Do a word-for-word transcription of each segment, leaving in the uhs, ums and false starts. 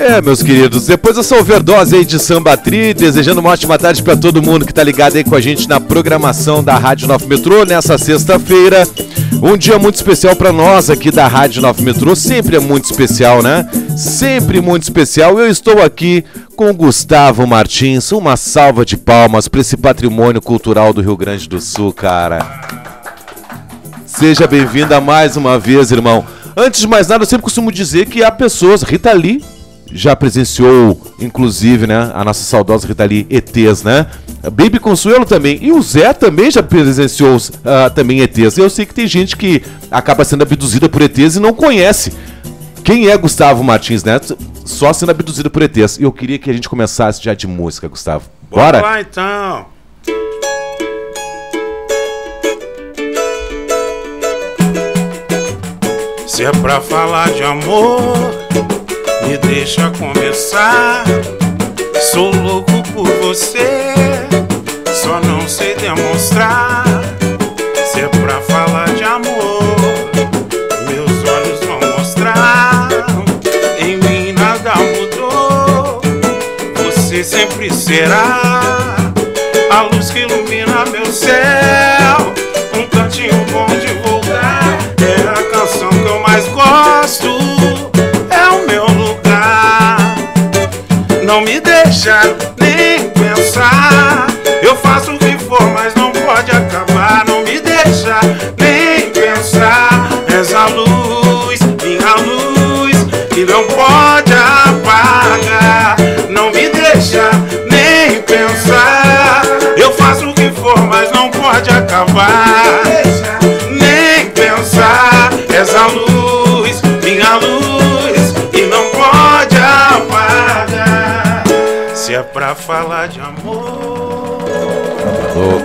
É, meus queridos, depois dessa overdose aí de Samba Trio, desejando uma ótima tarde para todo mundo que tá ligado aí com a gente na programação da Rádio Nova Metrô nessa sexta-feira. Um dia muito especial para nós aqui da Rádio Nova Metrô, sempre é muito especial, né? Sempre muito especial. Eu estou aqui com o Gusttavo Martins, uma salva de palmas para esse patrimônio cultural do Rio Grande do Sul, cara. Seja bem-vinda mais uma vez, irmão. Antes de mais nada, eu sempre costumo dizer que há pessoas, Rita Lee, já presenciou, inclusive, né, a nossa saudosa Rita Lee, E Tês, né? Baby Consuelo também. E o Zé também já presenciou uh, também E Tês. Eu sei que tem gente que acaba sendo abduzida por E Tês e não conhece. Quem é Gusttavo Martins Neto? Só sendo abduzido por E Tês. E eu queria que a gente começasse já de música, Gusttavo. Bora? Bora lá, então. Se é pra falar de amor, me deixa começar. Sou louco por você, só não sei demonstrar. Se é pra falar de amor, meus olhos vão mostrar. Em mim nada mudou, você sempre será a luz que ilumina meu céu, um cantinho bom de voltar. É a canção que eu mais gosto, não me deixa nem pensar. Eu faço o que for, mas não pode acabar. Não me deixa nem pensar. És a luz, minha luz, que não pode apagar. Não me deixa nem pensar. Eu faço o que for, mas não pode acabar. Não me deixa nem pensar. És a luz, minha luz, que não pode apagar. Se é pra falar de amor. Oh.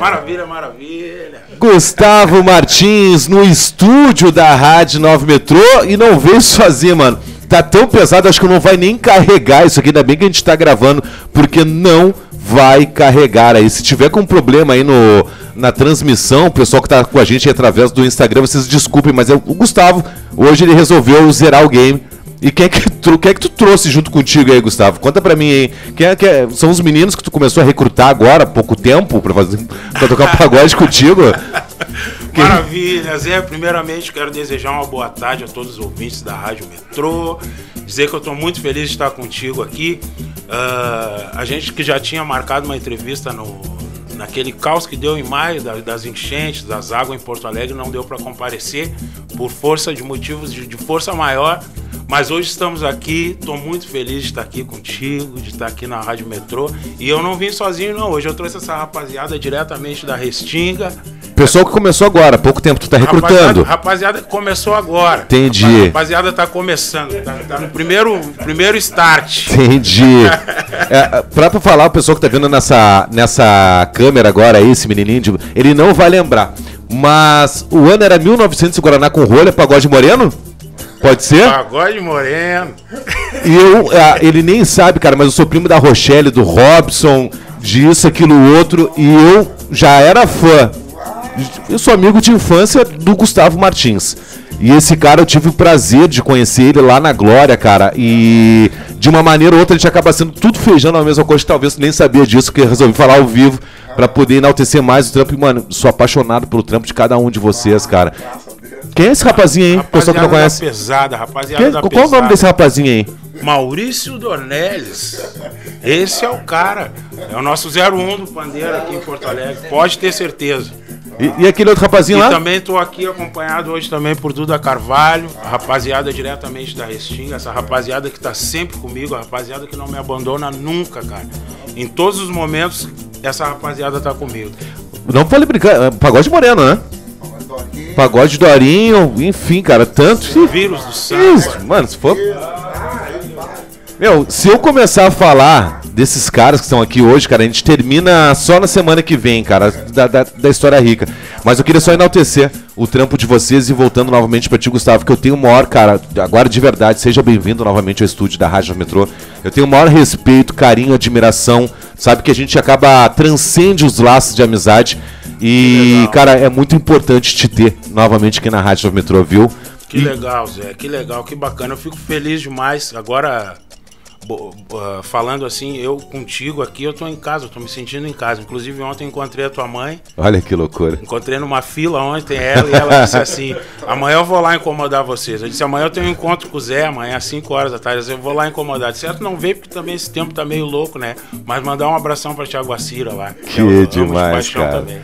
Maravilha, maravilha. Gusttavo Martins no estúdio da Rádio Nova Metrô. E não veio sozinho, mano. Tá tão pesado, acho que não vai nem carregar isso aqui. Ainda bem que a gente tá gravando, porque não vai carregar aí. Se tiver com problema aí no, na transmissão, o pessoal que tá com a gente através do Instagram, vocês desculpem, mas é o Gusttavo. Hoje ele resolveu zerar o game. E quem é, que tu, quem é que tu trouxe junto contigo aí, Gusttavo? Conta pra mim aí. Quem é, que é, são os meninos que tu começou a recrutar agora há pouco tempo pra, fazer, pra tocar pagode contigo? Quem... Maravilha, Zé. Primeiramente, quero desejar uma boa tarde a todos os ouvintes da Rádio Metrô. Dizer que eu tô muito feliz de estar contigo aqui. Uh, a gente que já tinha marcado uma entrevista no, naquele caos que deu em maio, das, das enchentes, das águas em Porto Alegre, não deu pra comparecer por força de motivos de, de força maior. Mas hoje estamos aqui, estou muito feliz de estar aqui contigo, de estar aqui na Rádio Metrô. E eu não vim sozinho, não. Hoje eu trouxe essa rapaziada diretamente da Restinga. Pessoal que começou agora, há pouco tempo tu está recrutando. Rapaziada, rapaziada começou agora. Entendi. Rapaziada está começando, está tá no primeiro, primeiro start. Entendi. É, para falar, o pessoal que está vendo nessa, nessa câmera agora, aí, esse menininho, ele não vai lembrar. Mas o ano era mil e novecentos e Guaraná com rolha, pagode moreno? Pode ser? Pagode moreno. E eu, ah, ele nem sabe, cara, mas eu sou primo da Rochelle, do Robson, disso, aquilo, outro, e eu já era fã. Eu sou amigo de infância do Gusttavo Martins. E esse cara, eu tive o prazer de conhecer ele lá na Glória, cara. E de uma maneira ou outra, a gente acaba sendo tudo feijão na mesma coisa. Talvez nem sabia disso, porque resolvi falar ao vivo pra poder enaltecer mais o trampo. E, mano, sou apaixonado pelo trampo de cada um de vocês, cara. Quem é esse rapazinho aí? Rapaziada, pessoal que não conhece. Pesada, rapaziada Quem, da qual pesada. O nome desse rapazinho aí? Maurício Dorneles. Esse é o cara. É o nosso zero um do Pandeiro aqui em Porto Alegre. Pode ter certeza. E, e aquele outro rapazinho e lá? E também estou aqui acompanhado hoje também por Duda Carvalho, a rapaziada diretamente da Restinga, essa rapaziada que está sempre comigo, a rapaziada que não me abandona nunca, cara. Em todos os momentos, essa rapaziada está comigo. Não pode brincar, é pagode moreno, né? Pagode do Dorinho, enfim, cara, tanto. Vírus do sangue. Mano, se for. Meu, se eu começar a falar desses caras que estão aqui hoje, cara, a gente termina só na semana que vem, cara, da, da, da história rica. Mas eu queria só enaltecer o trampo de vocês e voltando novamente pra ti, Gusttavo, que eu tenho o maior, cara, agora de verdade, seja bem-vindo novamente ao estúdio da Rádio Metrô. Eu tenho o maior respeito, carinho, admiração sabe que a gente acaba, transcende os laços de amizade. E, legal, cara, é muito importante te ter novamente aqui na Rádio Nova Metrô, viu? Que e... legal, Zé, que legal, que bacana. Eu fico feliz demais. Agora, bo, uh, falando assim, eu contigo aqui, eu tô em casa, eu tô me sentindo em casa. Inclusive, ontem encontrei a tua mãe. Olha que loucura. Encontrei numa fila ontem ela e ela disse assim, amanhã eu vou lá incomodar vocês. Eu disse, amanhã eu tenho um encontro com o Zé, amanhã às cinco horas da tarde. Eu disse, eu vou lá incomodar. De certo, não veio, porque também esse tempo tá meio louco, né? Mas mandar um abração pra Thiago Acira lá. Que eu, demais, de cara. Também.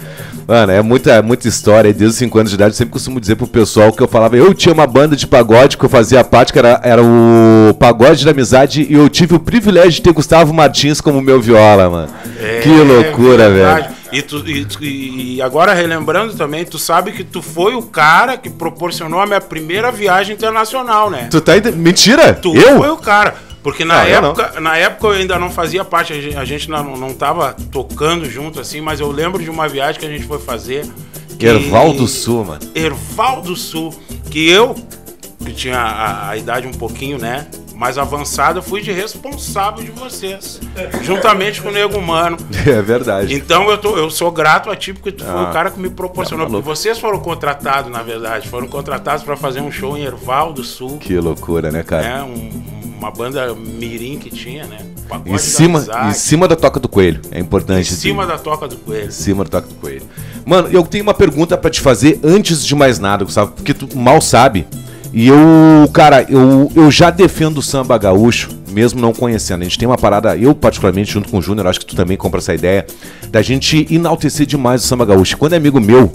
Mano, é muita, muita história. Desde os cinco anos de idade, eu sempre costumo dizer pro pessoal que eu falava, eu tinha uma banda de pagode que eu fazia parte, que era, era o Pagode da Amizade, e eu tive o privilégio de ter Gusttavo Martins como meu viola, mano. É, que loucura, é velho. E, tu, e, e agora, relembrando também, tu sabe que tu foi o cara que proporcionou a minha primeira viagem internacional, né? Tu tá... Ent... Mentira! Tu eu? Foi o cara. Porque na, ah, época, na época eu ainda não fazia parte, a gente, a gente não, não tava tocando junto assim, mas eu lembro de uma viagem que a gente foi fazer. Que... Herval do Sul, mano. Herval do Sul. Que eu, que tinha a, a idade um pouquinho, né, mais avançada, fui de responsável de vocês, juntamente com o Nego Humano. É verdade. Então eu, tô, eu sou grato a ti, porque tu ah, foi o cara que me proporcionou. Porque vocês foram contratados, na verdade, foram contratados para fazer um show em Herval do Sul. Que loucura, né, cara? É, um... uma banda mirim que tinha, né? Em cima, em cima da Toca do Coelho. É importante. Em cima assim. da Toca do Coelho. Em cima da Toca do Coelho. Mano, eu tenho uma pergunta pra te fazer antes de mais nada, Gusttavo, porque tu mal sabe. E eu, cara, eu, eu já defendo o samba gaúcho, mesmo não conhecendo. A gente tem uma parada, eu particularmente, junto com o Júnior, acho que tu também compra essa ideia, da gente enaltecer demais o samba gaúcho. Quando é amigo meu,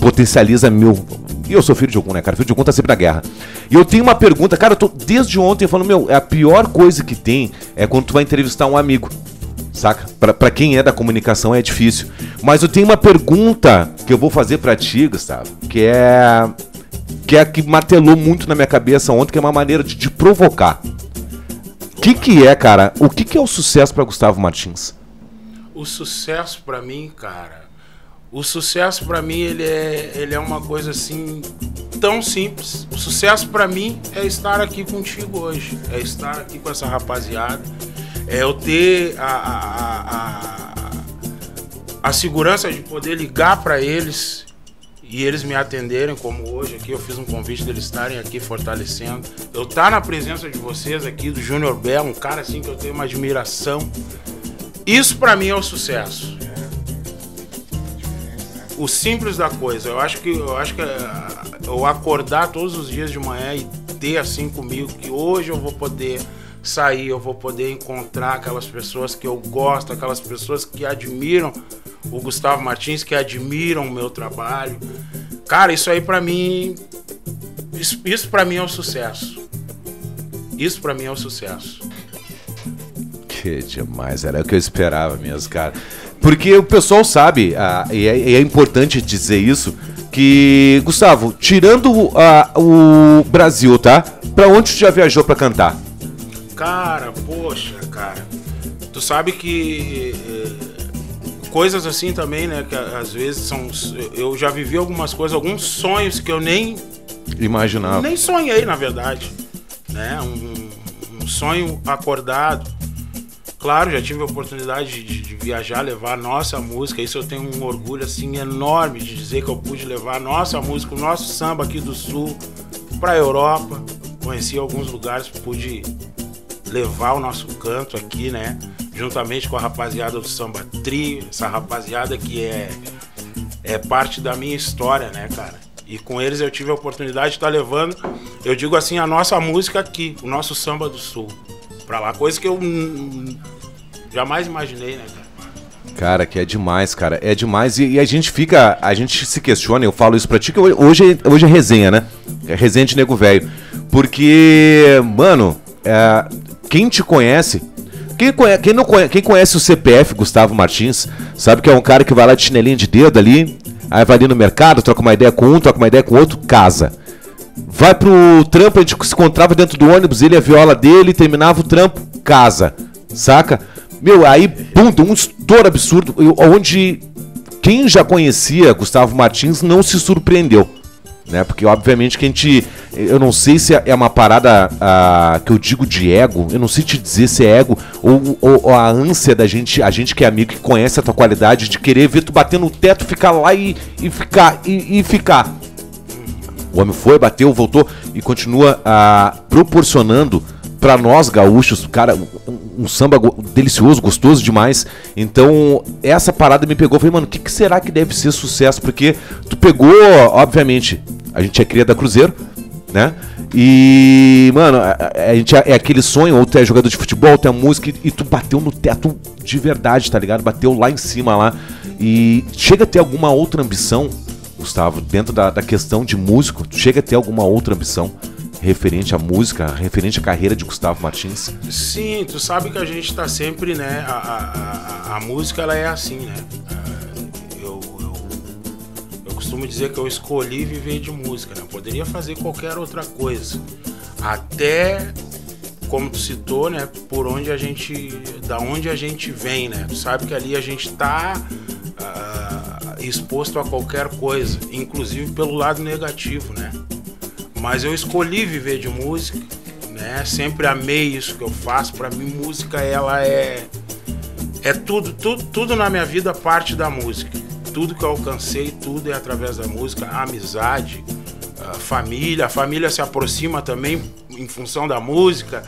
potencializa meu... E eu sou filho de Ogun, né, cara? Filho de Ogun tá sempre na guerra. E eu tenho uma pergunta, cara, eu tô desde ontem falando, meu, a pior coisa que tem é quando tu vai entrevistar um amigo, saca? Pra, pra quem é da comunicação é difícil. Mas eu tenho uma pergunta que eu vou fazer pra ti, Gusttavo, que é... que é a que martelou muito na minha cabeça ontem, que é uma maneira de, de provocar. O que que é, cara? O que que é o sucesso pra Gusttavo Martins? O sucesso pra mim, cara... O sucesso pra mim, ele é, ele é uma coisa assim, tão simples. O sucesso pra mim é estar aqui contigo hoje, é estar aqui com essa rapaziada, é eu ter a, a, a, a segurança de poder ligar pra eles e eles me atenderem, como hoje aqui, eu fiz um convite deles estarem aqui fortalecendo. Eu estar na presença de vocês aqui, do Júnior Belo, um cara assim que eu tenho uma admiração. Isso pra mim é o sucesso. O simples da coisa, eu acho que eu acho que eu acordar todos os dias de manhã e ter assim comigo que hoje eu vou poder sair, eu vou poder encontrar aquelas pessoas que eu gosto, aquelas pessoas que admiram o Gusttavo Martins, que admiram o meu trabalho. Cara, isso aí pra mim, isso, isso pra mim é um sucesso. Isso pra mim é um sucesso. Que demais, era o que eu esperava mesmo, cara. Porque o pessoal sabe, ah, e, é, e é importante dizer isso, que, Gusttavo, tirando ah, o Brasil, tá? Pra onde tu já viajou pra cantar? Cara, poxa, cara. Tu sabe que eh, coisas assim também, né? Que às vezes são... Eu já vivi algumas coisas, alguns sonhos que eu nem... Imaginava. Nem sonhei, na verdade. Né? Um, um sonho acordado. Claro, já tive a oportunidade de, de viajar, levar a nossa música. Isso eu tenho um orgulho assim enorme de dizer que eu pude levar a nossa música, o nosso samba aqui do Sul para a Europa. Conheci alguns lugares, pude levar o nosso canto aqui, né? Juntamente com a rapaziada do Samba Trio, essa rapaziada que é, é parte da minha história, né, cara? E com eles eu tive a oportunidade de estar levando, eu digo assim, a nossa música aqui, o nosso samba do Sul. Pra lá, coisa que eu hum, jamais imaginei, né, cara? Cara, que é demais, cara, é demais. E, e a gente fica, a gente se questiona, eu falo isso pra ti, que hoje, hoje é resenha, né? É resenha de nego velho. Porque, mano, é, quem te conhece, quem, conhe, quem, não conhe, quem conhece o C P F Gusttavo Martins, sabe que é um cara que vai lá de chinelinha de dedo ali, aí vai ali no mercado, troca uma ideia com um, troca uma ideia com outro, casa. Vai pro trampo, a gente se encontrava dentro do ônibus, ele e a viola dele, terminava o trampo, casa, saca? Meu, aí, bum, um estouro absurdo, onde quem já conhecia Gusttavo Martins não se surpreendeu, né? Porque obviamente que a gente, eu não sei se é uma parada a, que eu digo de ego, eu não sei te dizer se é ego ou, ou, ou a ânsia da gente, a gente que é amigo, que conhece a tua qualidade, de querer ver tu bater no teto, ficar lá e, e ficar, e, e ficar. O homem foi, bateu, voltou e continua a, proporcionando pra nós gaúchos, cara, um, um samba delicioso, gostoso demais. Então, essa parada me pegou. Falei, mano, o que, que será que deve ser sucesso? Porque tu pegou, obviamente, a gente é cria da Cruzeiro, né? E, mano, a, a gente é, é aquele sonho, ou tu é jogador de futebol, tu é música, e, e tu bateu no teto de verdade, tá ligado? Bateu lá em cima, lá. E chega a ter alguma outra ambição, Gusttavo, dentro da, da questão de músico, tu chega a ter alguma outra ambição referente à música, referente à carreira de Gusttavo Martins? Sim, tu sabe que a gente tá sempre, né, a, a, a música ela é assim, né, eu, eu, eu costumo dizer que eu escolhi viver de música, né, eu poderia fazer qualquer outra coisa, até, como tu citou, né, por onde a gente, da onde a gente vem, né, tu sabe que ali a gente tá uh, exposto a qualquer coisa, inclusive pelo lado negativo, né. Mas eu escolhi viver de música, né? Sempre amei isso que eu faço. Para mim, música ela é é tudo, tudo, tudo na minha vida parte da música. Tudo que eu alcancei, tudo é através da música. A amizade, a família, a família se aproxima também em função da música,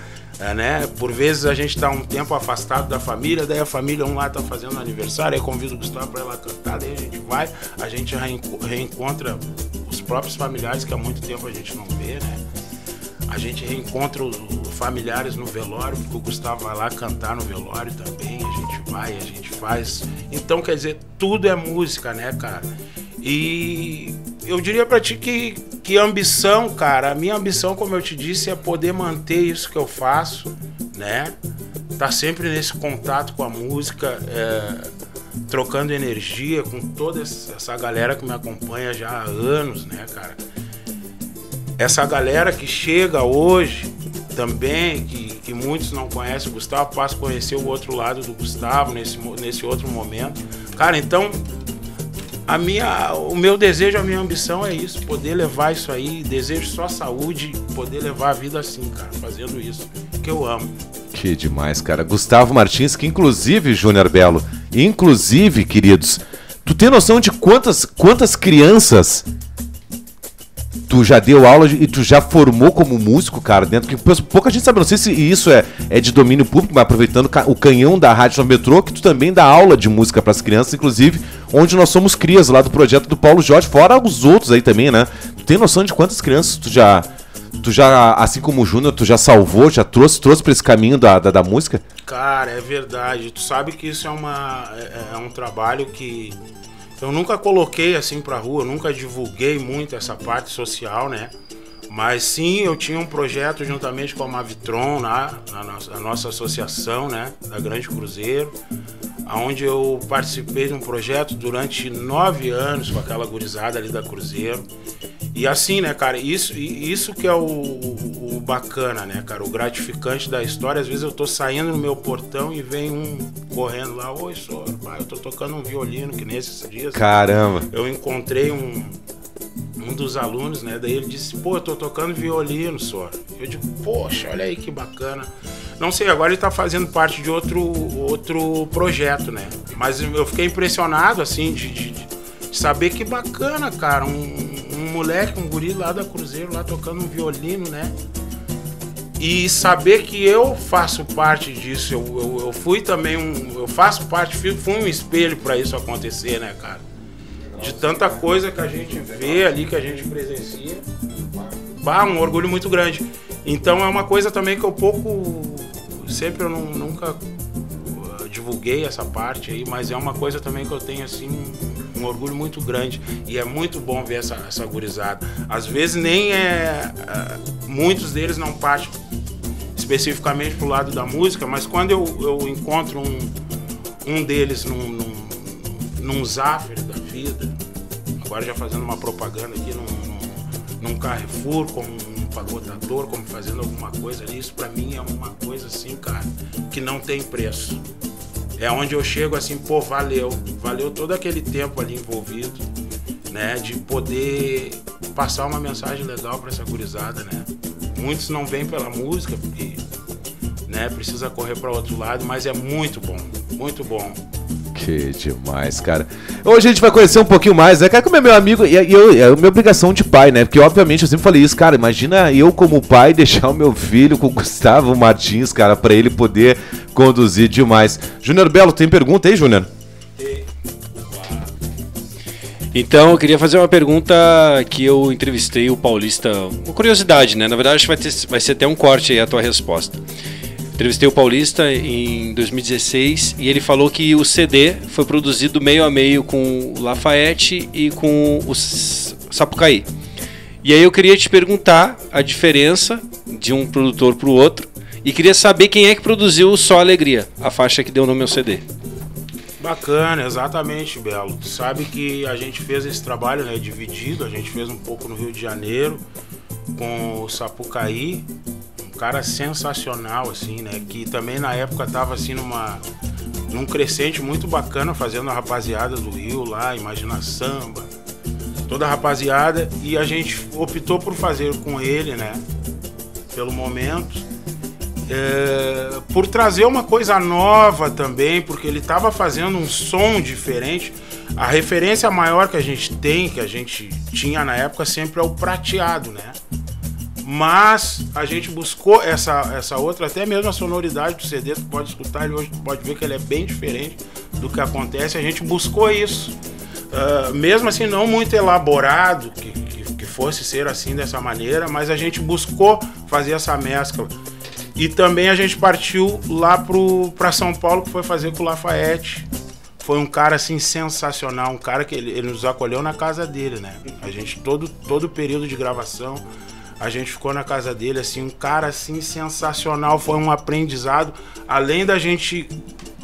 né? Por vezes a gente está um tempo afastado da família, daí a família um lá está fazendo aniversário, aí convido o Gusttavo para ela cantar, daí a gente vai, a gente reencontra os próprios familiares que há muito tempo a gente não vê, né? A gente reencontra os familiares no velório, porque o Gusttavo vai lá cantar no velório também, a gente vai, a gente faz. Então, quer dizer, tudo é música, né, cara? E eu diria pra ti que, que ambição, cara, a minha ambição, como eu te disse, é poder manter isso que eu faço, né? Tá sempre nesse contato com a música, é... trocando energia com toda essa galera que me acompanha já há anos, né, cara? Essa galera que chega hoje também, que, que muitos não conhecem o Gusttavo, passa a conhecer o outro lado do Gusttavo nesse, nesse outro momento. Cara, então, a minha, o meu desejo, a minha ambição é isso, poder levar isso aí, desejo só saúde, poder levar a vida assim, cara, fazendo isso, que eu amo. Que demais, cara. Gusttavo Martins, que inclusive, Júnior Belo, inclusive, queridos, tu tem noção de quantas, quantas crianças tu já deu aula e tu já formou como músico, cara, dentro que pouca gente sabe, não sei se isso é, é de domínio público, mas aproveitando o canhão da Rádio Nova Metrô, que tu também dá aula de música para as crianças, inclusive, onde nós somos crias lá do projeto do Paulo Jorge, fora os outros aí também, né? Tu tem noção de quantas crianças tu já... Tu já, assim como o Júnior, tu já salvou, já trouxe, trouxe para esse caminho da, da, da música? Cara, é verdade. Tu sabe que isso é, uma, é, é um trabalho que eu nunca coloquei assim pra rua, eu nunca divulguei muito essa parte social, né? Mas sim, eu tinha um projeto juntamente com a Mavitron, na, na, nossa, na nossa associação, né? Da Grande Cruzeiro, onde eu participei de um projeto durante nove anos com aquela gurizada ali da Cruzeiro. E assim, né, cara, isso, isso que é o, o, o bacana, né, cara, o gratificante da história. Às vezes eu tô saindo no meu portão e vem um correndo lá, oi, senhor, pai, eu tô tocando um violino, que nesses dias... Caramba! Eu encontrei um, um dos alunos, né, daí ele disse, pô, eu tô tocando violino, senhor. Eu digo, poxa, olha aí que bacana. Não sei, agora ele tá fazendo parte de outro, outro projeto, né, mas eu fiquei impressionado, assim, de, de, de saber que bacana, cara, um... um moleque, um guri lá da Cruzeiro, lá tocando um violino, né? E saber que eu faço parte disso, eu, eu, eu fui também um... Eu faço parte, fui um espelho pra isso acontecer, né, cara? De tanta coisa que a gente vê ali, que a gente presencia. Bah, um orgulho muito grande. Então é uma coisa também que eu pouco... Sempre eu não, nunca divulguei essa parte aí, mas é uma coisa também que eu tenho, assim... Um orgulho muito grande e é muito bom ver essa, essa gurizada. Às vezes nem é... Muitos deles não partem especificamente pro lado da música, mas quando eu, eu encontro um, um deles num, num, num Zaffer da vida, agora já fazendo uma propaganda aqui, num, num Carrefour, como um pagotador, como fazendo alguma coisa ali, isso pra mim é uma coisa assim, cara, que não tem preço. É onde eu chego assim, pô, valeu, valeu todo aquele tempo ali envolvido, né? De poder passar uma mensagem legal para essa gurizada, né? Muitos não vêm pela música, porque, né, precisa correr para o outro lado, mas é muito bom, muito bom. Que demais, cara. Hoje a gente vai conhecer um pouquinho mais, né, cara, como é meu amigo, e eu, é a minha obrigação de pai, né, porque obviamente eu sempre falei isso, cara, imagina eu como pai deixar o meu filho com o Gusttavo Martins, cara, pra ele poder conduzir demais. Júnior Belo, tem pergunta aí, Júnior? Então, eu queria fazer uma pergunta que eu entrevistei o Paulista, uma curiosidade, né, na verdade acho que vai, ter, vai ser até um corte aí a tua resposta. Entrevistei o Paulista em dois mil e dezesseis e ele falou que o C D foi produzido meio a meio com o Lafayette e com o Sapucaí. E aí eu queria te perguntar a diferença de um produtor para o outro e queria saber quem é que produziu o Só Alegria, a faixa que deu nome ao C D. Bacana, exatamente, Belo. Tu sabe que a gente fez esse trabalho, né, dividido, a gente fez um pouco no Rio de Janeiro com o Sapucaí. Cara sensacional, assim, né? Que também na época tava assim numa, num crescente muito bacana, fazendo a rapaziada do Rio lá, Imagina Samba, toda a rapaziada, e a gente optou por fazer com ele, né? Pelo momento, é, por trazer uma coisa nova também, porque ele tava fazendo um som diferente. A referência maior que a gente tem, que a gente tinha na época, sempre é o prateado, né? Mas a gente buscou essa, essa outra, até mesmo a sonoridade do C D, tu pode escutar ele hoje, tu pode ver que ele é bem diferente do que acontece, a gente buscou isso. Uh, mesmo assim, não muito elaborado, que, que, que fosse ser assim dessa maneira, mas a gente buscou fazer essa mescla. E também a gente partiu lá pro, pra São Paulo, que foi fazer com o Lafayette. Foi um cara assim sensacional, um cara que ele, ele nos acolheu na casa dele, né? A gente, todo, todo período de gravação, a gente ficou na casa dele, assim, um cara assim sensacional, foi um aprendizado. Além da gente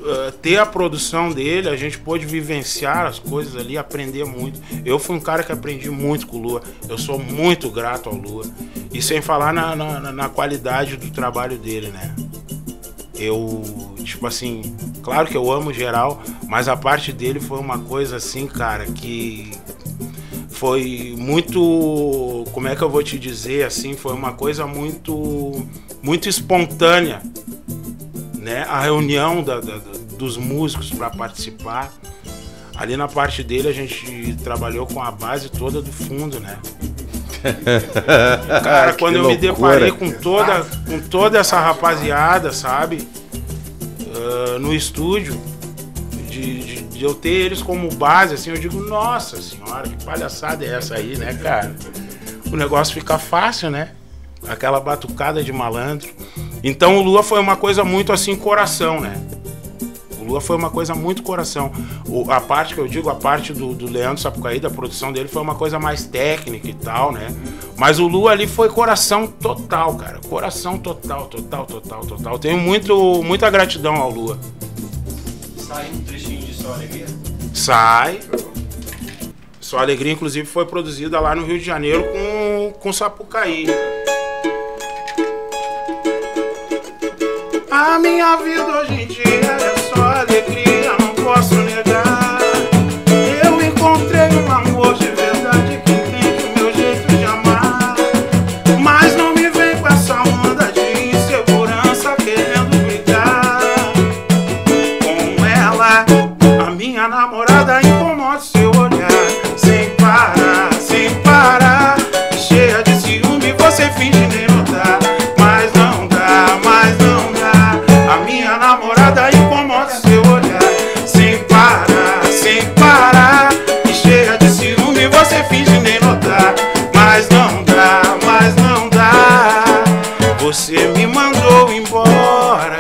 uh, ter a produção dele, a gente pôde vivenciar as coisas ali, aprender muito. Eu fui um cara que aprendi muito com o Lua, eu sou muito grato ao Lua. E sem falar na, na, na qualidade do trabalho dele, né? Eu, tipo assim, claro que eu amo geral, mas a parte dele foi uma coisa assim, cara, que... foi muito, como é que eu vou te dizer, assim, foi uma coisa muito, muito espontânea, né? A reunião da, da, dos músicos para participar. Ali na parte dele a gente trabalhou com a base toda do fundo, né? Cara, quando eu me deparei com toda, com toda essa rapaziada, sabe? Uh, no estúdio, de, de de eu ter eles como base, assim, eu digo, nossa senhora, que palhaçada é essa aí, né, cara? O negócio fica fácil, né? Aquela batucada de malandro. Então o Lua foi uma coisa muito, assim, coração, né? O Lua foi uma coisa muito coração. O, a parte que eu digo, a parte do, do Leandro Sapucaí, da produção dele, foi uma coisa mais técnica e tal, né? Mas o Lua ali foi coração total, cara. Coração total, total, total, total. Tenho muito, muita gratidão ao Lua. Sai um trechinho de Só Alegria? Sai. Só Alegria, inclusive, foi produzida lá no Rio de Janeiro com, com Sapucaí. A minha vida hoje em dia é só alegria, não posso negar. Eu encontrei um amor de verdade que entende o meu jeito de amar. Mas não me vem com essa onda de insegurança querendo brigar. Com ela, a minha namorada incomoda seu olhar. Sem parar, sem parar. Cheia de ciúme, você finge nem notar. Mas não dá, mas não dá. A minha namorada incomoda seu olhar. Sem parar, sem parar. Cheia de ciúme, você finge nem notar. Mas não dá, mas não dá. Você me mandou embora.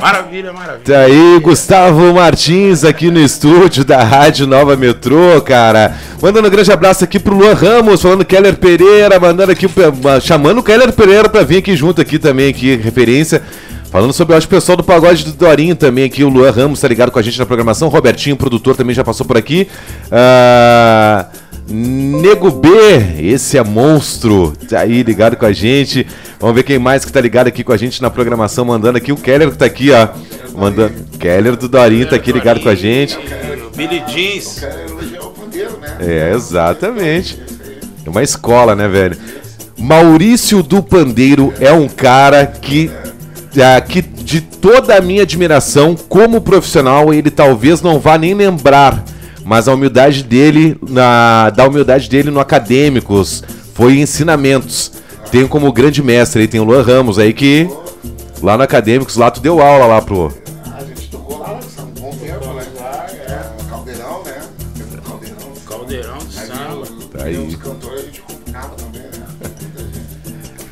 Maravilha, maravilha. Tá aí, Gusttavo Martins aqui no estúdio da Rádio Nova Metrô, cara. Mandando um grande abraço aqui pro Luan Ramos, falando Keller Pereira, mandando aqui, chamando o Keller Pereira pra vir aqui junto aqui também, aqui, referência. Falando sobre, eu acho, o pessoal do Pagode do Dorinho também aqui, o Luan Ramos tá ligado com a gente na programação, Robertinho, produtor, também já passou por aqui. Ah... Nego B, esse é monstro, tá aí ligado com a gente. Vamos ver quem mais que tá ligado aqui com a gente na programação, mandando aqui o Keller que tá aqui, ó. Mandando... Keller do Dorinho tá aqui ligado com a gente. Billy Jeans. Eu quero elogiar o Pandeiro, né? É, exatamente. É uma escola, né, velho? Maurício do Pandeiro é um cara que, é, que de toda a minha admiração, como profissional, ele talvez não vá nem lembrar, mas a humildade dele, na, da humildade dele no Acadêmicos, foi ensinamentos. Tem como grande mestre aí, tem o Luan Ramos aí que... Lá no Acadêmicos, lá tu deu aula lá pro... A gente tocou lá, um bom tempo, né? Lá, é, Caldeirão, né? Caldeirão. Caldeirão de sala. Tá aí. Os cantores a gente combinava também, né?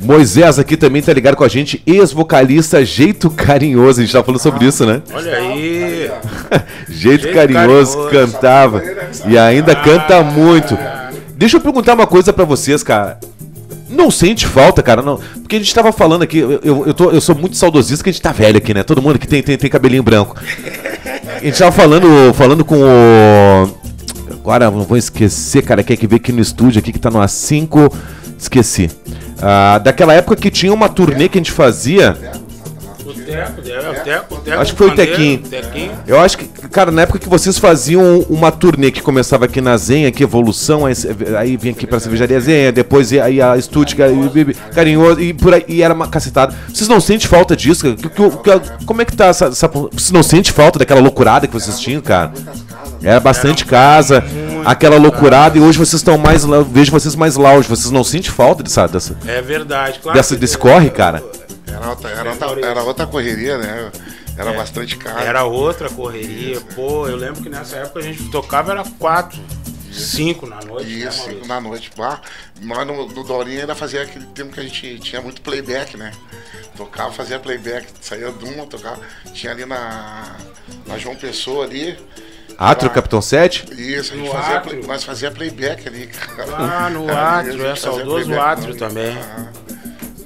Moisés aqui também tá ligado com a gente, ex-vocalista Jeito Carinhoso, a gente tava falando sobre ah, isso, né? Olha aí! Jeito, Jeito Carinhoso, carinhoso cantava e ainda ah, canta muito. Ah, deixa eu perguntar uma coisa pra vocês, cara. Não sente falta, cara, não. Porque a gente tava falando aqui, eu, eu, tô, eu sou muito saudosista que a gente tá velho aqui, né? Todo mundo que tem, tem, tem cabelinho branco. A gente tava falando, falando com o... Agora, não vou esquecer, cara, quem é que veio aqui no estúdio, aqui que tá no A cinco, esqueci. Ah, daquela época que tinha uma turnê que a gente fazia... O Teco, o Teco, o Teco. Acho que foi o Tequinho. Eu acho que, cara, na época que vocês faziam uma turnê que começava aqui na Zenha, que Evolução, aí, aí vinha aqui pra Cervejaria Zenha, depois aí a Estúdio, Carinhoso, e por aí, e era uma cacetada. Vocês não sentem falta disso? Como é que tá essa, essa... Vocês não sentem falta daquela loucurada que vocês tinham, cara? Era bastante casa, aquela loucurada, e hoje vocês estão mais... Vejo vocês mais lounge, vocês não sentem falta dessa... dessa é verdade, claro. Dessa, desse corre, cara? Era outra, era, outra, era outra correria, né? Era é, bastante caro. Era outra correria. Isso, pô, eu lembro que nessa época a gente tocava, era quatro, isso, cinco na noite. Isso, né, cinco na noite. Bah, nós no, no Dorinho ainda fazia aquele tempo que a gente tinha muito playback, né? Tocava, fazia playback, saía de uma, tocava. Tinha ali na, na João Pessoa ali. Atro, lá, Capitão sete? Isso, a gente fazia, play, nós fazia playback ali, cara. Ah, no Atro, é saudoso o Atro também.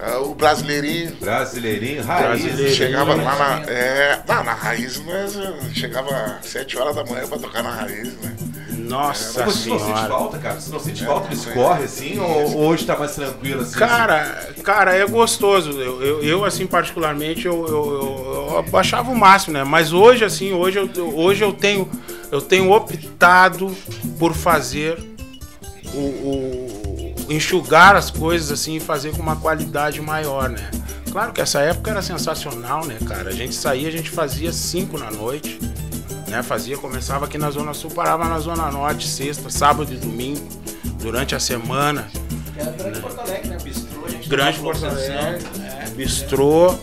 Ah, o Brasileirinho. Brasileirinho, Raiz. Brasileirinho, chegava lá na... É, não, na Raiz, mas chegava às sete horas da manhã pra tocar na Raiz, né? Nossa é, mas senhora. Você não sente falta, cara? Você não sente falta que é, escorre é, assim? É, ou hoje tá mais tranquilo assim? Cara, assim? Cara, é gostoso. Eu, eu, eu assim, particularmente, eu, eu, eu, eu achava o máximo, né? Mas hoje, assim, hoje eu, hoje eu, tenho, eu tenho optado por fazer o... o enxugar as coisas assim e fazer com uma qualidade maior, né? Claro que essa época era sensacional, né, cara? A gente saía, a gente fazia cinco na noite, né? Fazia, começava aqui na Zona Sul, parava na Zona Norte, sexta, sábado e domingo, durante a semana. Era o Grande Porto Alegre, né? Bistrô, a gente Grande Porto Alegre, né? Bistrô.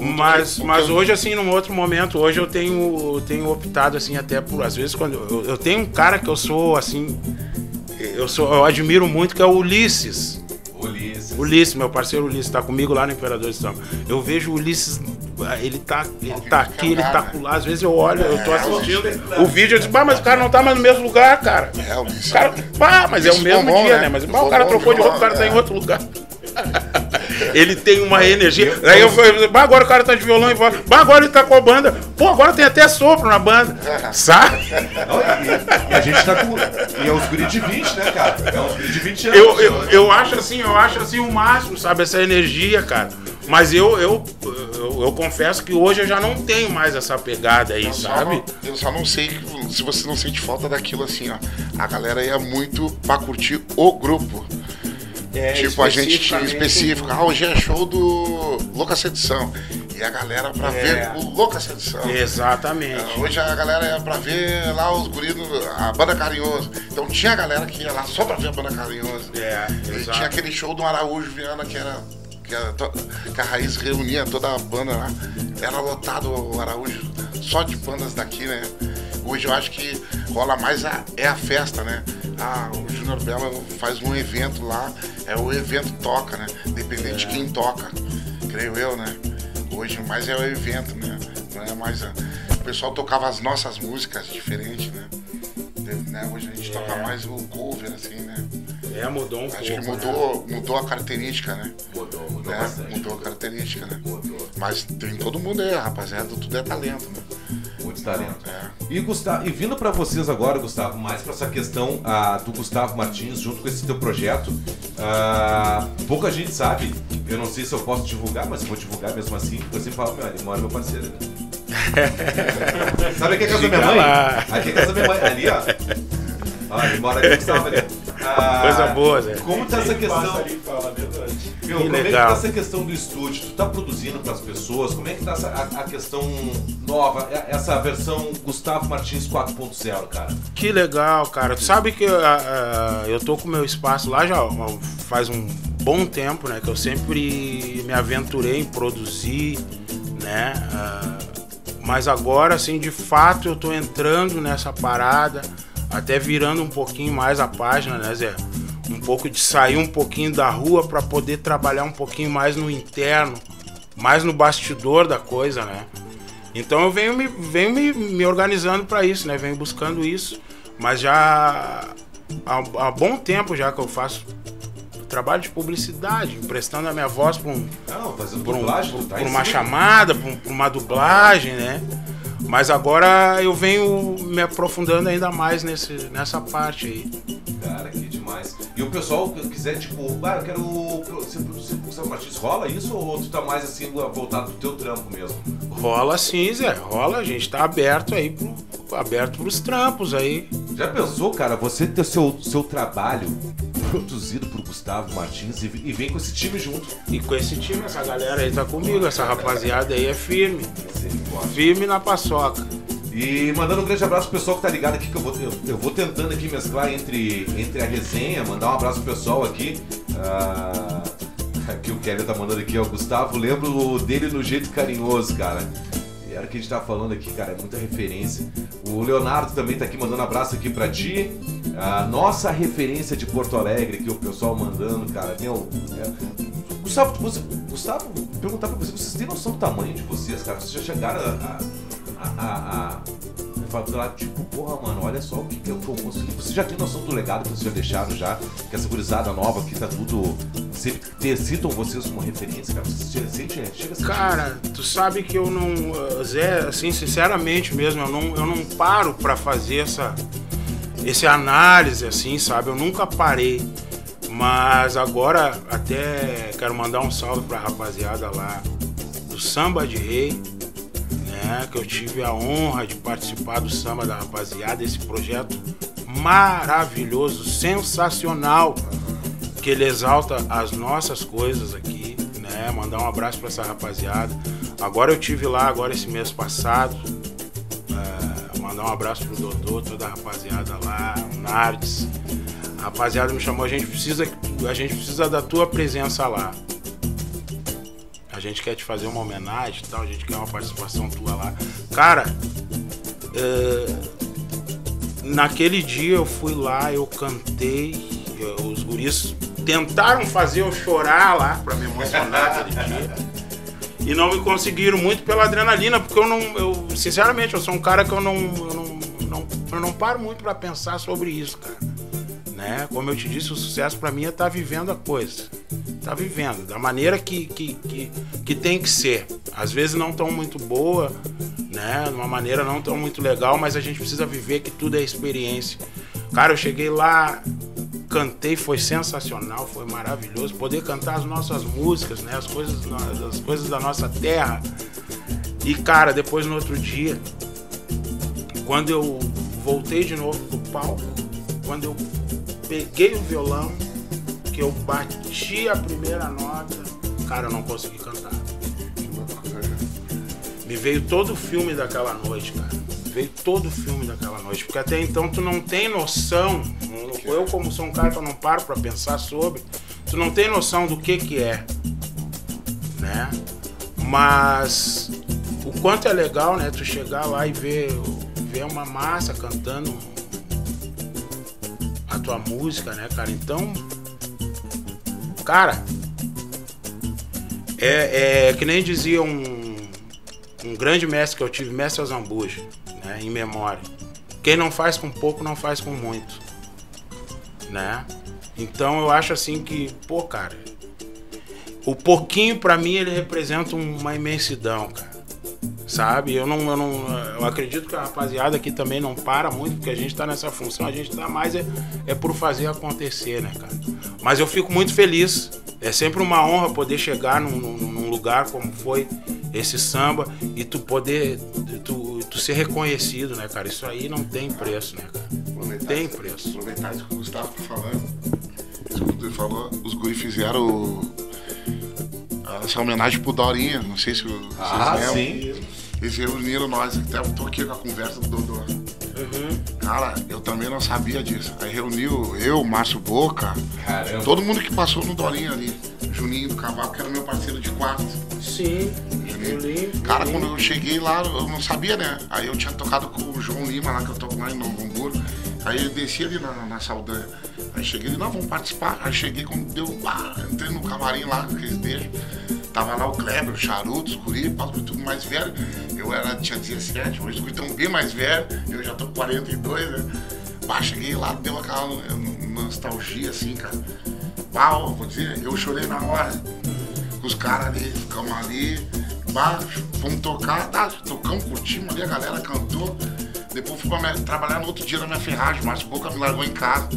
Mas, mas hoje, assim, num outro momento, hoje eu tenho, tenho optado, assim, até por, às vezes, quando eu, eu tenho um cara que eu sou, assim, Eu, sou, eu admiro muito, que é o Ulisses. Ulisses. Ulisses, meu parceiro Ulisses, tá comigo lá no Imperador de Samba. Eu vejo o Ulisses, ele tá, ele tá aqui, ele tá lá. Às vezes eu olho, eu tô assistindo o vídeo, eu digo, pá, mas o cara não tá mais no mesmo lugar, cara. É, o Ulisses. Cara, pá, mas é o mesmo dia, né? Mas o cara trocou de roupa, o cara tá em outro lugar. Ele tem uma energia. Aí eu falei, agora o cara tá de violão e voz. Agora ele tá com a banda. Pô, agora tem até sopro na banda. Sabe? E, e a gente tá com... E é os guri de vinte, né, cara? É os guri de vinte anos. Eu, eu, eu acho assim, eu acho assim o máximo, sabe? Essa energia, cara. Mas eu, eu, eu, eu confesso que hoje eu já não tenho mais essa pegada aí, eu sabe? Só, eu só não sei se você não sente falta daquilo assim, ó. A galera ia muito pra curtir o grupo. É, tipo, a gente tinha específico, ah, hoje é show do Louca Sedição. E a galera pra é. ver o Louca Sedição. Exatamente. Uh, hoje a galera ia pra ver lá os guridos, a Banda Carinhoso. Então tinha a galera que ia lá só pra ver a Banda Carinhoso. É, e exato. Tinha aquele show do Araújo Viana que era... Que a, que a Raiz reunia toda a banda lá. Era lotado o Araújo só de bandas daqui, né? Hoje eu acho que rola mais a, é a festa, né? Ah, o Júnior Bela faz um evento lá, é o evento toca, né? Dependente é. de quem toca, creio eu, né? Hoje mais é o evento, né? Não é mais a... O pessoal tocava as nossas músicas diferentes, né? Né? Hoje a gente é. toca mais o cover, assim, né? É, mudou um Acho pouco. Acho que mudou, né? mudou a característica, né? Mudou, mudou né? bastante. Mudou a característica, né? Mudou. Mas tem todo mundo aí, rapaziada, tudo é talento, né? Muito talento. É. E, Gusttavo, e vindo pra vocês agora, Gusttavo, mais pra essa questão ah, do Gusttavo Martins, junto com esse teu projeto, ah, pouca gente sabe, eu não sei se eu posso divulgar, mas vou divulgar mesmo assim, porque eu sempre falo, meu, ele mora meu parceiro, né? Sabe aqui é a casa da minha mãe? Lá. Aqui é a casa da minha mãe, ali ó. Ah, ele mora aqui, Gustavo, ali. Ah, coisa boa, né? Como tá essa questão? Ali, fala, meu, que como legal. É que tá essa questão do estúdio? Tu tá produzindo pras pessoas? Como é que tá essa, a, a questão nova, essa versão Gusttavo Martins quatro ponto zero, cara? Que legal, cara. Tu sabe que a, a, eu tô com o meu espaço lá já faz um bom tempo, né? Que eu sempre me aventurei em produzir, né? A, mas agora, assim, de fato eu tô entrando nessa parada. Até virando um pouquinho mais a página, né, Zé? Um pouco de sair um pouquinho da rua para poder trabalhar um pouquinho mais no interno, mais no bastidor da coisa, né? Então eu venho me, venho me, me organizando para isso, né? Venho buscando isso, mas já há, há bom tempo já que eu faço trabalho de publicidade, emprestando a minha voz para um, um, tá uma chamada, para um, uma dublagem, né? Mas agora eu venho me aprofundando ainda mais nesse, nessa parte aí. Cara, que demais. E o pessoal que quiser, tipo, ah, eu quero ser produzido por São Martins, rola isso ou tu tá mais assim, voltado pro teu trampo mesmo? Rola sim, Zé, rola, a gente tá aberto aí, pro, aberto pros trampos aí. Já pensou, cara, você ter seu, seu trabalho produzido por Gusttavo Martins e, e vem com esse time junto? E com esse time, essa galera aí tá comigo, essa rapaziada aí é firme, firme na paçoca. E mandando um grande abraço pro pessoal que tá ligado aqui, que eu vou, eu, eu vou tentando aqui mesclar entre, entre a resenha, mandar um abraço pro pessoal aqui. Ah, que o Keller tá mandando aqui, ó, Gusttavo, lembro dele no Jeito Carinhoso, cara. E era o que a gente tá falando aqui, cara, é muita referência. O Leonardo também tá aqui mandando um abraço aqui pra ti. A nossa referência de Porto Alegre, que o pessoal mandando, cara, meu... É... Gusttavo, você, Gusttavo, perguntar pra você, vocês têm noção do tamanho de vocês, cara? Vocês já chegaram a... a... a, a, a, a tipo, porra, mano, olha só o que, que é o almoço aqui. Você já tem noção do legado que vocês já deixaram já, que essa gurizada nova aqui tá tudo, sempre citam vocês como referência, cara, você sente, chega a cara, tu sabe que eu não, Zé, assim, sinceramente mesmo, eu não, eu não paro pra fazer essa, essa análise, assim, sabe, eu nunca parei, mas agora até quero mandar um salve pra rapaziada lá do Samba de Rei, né, que eu tive a honra de participar do Samba da Rapaziada, esse projeto maravilhoso, sensacional, que ele exalta as nossas coisas aqui, né, mandar um abraço para essa rapaziada. Agora eu tive lá, agora esse mês passado, é, mandar um abraço pro Dodô, toda a rapaziada lá, o Nardes, a rapaziada me chamou, a gente precisa, a gente precisa da tua presença lá. A gente quer te fazer uma homenagem e tal, a gente quer uma participação tua lá. Cara, é, naquele dia eu fui lá, eu cantei, eu, os guris tentaram fazer eu chorar lá pra me emocionar aquele dia. E não me conseguiram muito pela adrenalina, porque eu não, eu, sinceramente, eu sou um cara que eu não, eu não, não, eu não paro muito pra pensar sobre isso, cara. Né? Como eu te disse, o sucesso pra mim é estar vivendo a coisa. Tá vivendo, da maneira que, que, que, que tem que ser. Às vezes não tão muito boa, né? De uma maneira não tão muito legal, mas a gente precisa viver que tudo é experiência. Cara, eu cheguei lá, cantei, foi sensacional, foi maravilhoso. Poder cantar as nossas músicas, né? As coisas, as coisas da nossa terra. E, cara, depois no outro dia, quando eu voltei de novo pro palco, quando eu peguei o violão, que eu bati a primeira nota, cara, eu não consegui cantar. Me veio todo o filme daquela noite, cara. Me veio todo o filme daquela noite. Porque até então tu não tem noção, eu como sou um cara que eu não paro pra pensar sobre, tu não tem noção do que que é, né? Mas o quanto é legal, né, tu chegar lá e ver, ver uma massa cantando a tua música, né, cara? Então... Cara, é, é que nem dizia um, um grande mestre que eu tive, mestre Azambuja, né, em memória. Quem não faz com pouco, não faz com muito, né? Então eu acho assim que, pô, cara, o pouquinho pra mim ele representa uma imensidão, cara, sabe? Eu não, eu não, eu acredito que a rapaziada aqui também não para muito, porque a gente tá nessa função, a gente tá mais é, é por fazer acontecer, né, cara? Mas eu fico muito feliz, é sempre uma honra poder chegar num, num, num lugar como foi esse samba e tu poder tu, tu ser reconhecido, né, cara? Isso aí não tem preço, né, cara? Aproveitar, tem preço. Aproveitar isso que o Gusttavo tá falando. Isso que ele falou, os guris fizeram essa homenagem pro Dorinho, não sei se vocês ah, lembram. Sim. Eles reuniram nós, até eu tô aqui com a conversa do Dodô. Uhum. Cara, eu também não sabia disso. Aí reuniu eu, Márcio Boca, caramba, todo mundo que passou no Dorinho ali. Juninho do Cavalo, que era meu parceiro de quarto. Sim, Juninho. Juninho. Cara, Juninho. Quando eu cheguei lá, eu não sabia, né? Aí eu tinha tocado com o João Lima lá, que eu toco lá em Novo Hamburgo. Aí eu desci ali na, na Saldanha. Aí cheguei ali, não, vamos participar. Aí cheguei, quando deu, ah, entrei no camarim lá, que eles deixam. Tava lá o Kleber, o Charuto, os guri, tudo mais velho. Eu era, tinha dezessete, hoje os guri estão bem mais velhos, eu já tô com quarenta e dois, né? Bah, cheguei lá, deu aquela nostalgia assim, cara. Bah, ó, vou dizer, eu chorei na hora. Os caras ali, ficamos ali, bah, fomos tocar, tá, tocamos, curtimos ali, a galera cantou. Depois fui pra minha, trabalhar no outro dia na minha ferragem, mas o Boca me largou em casa.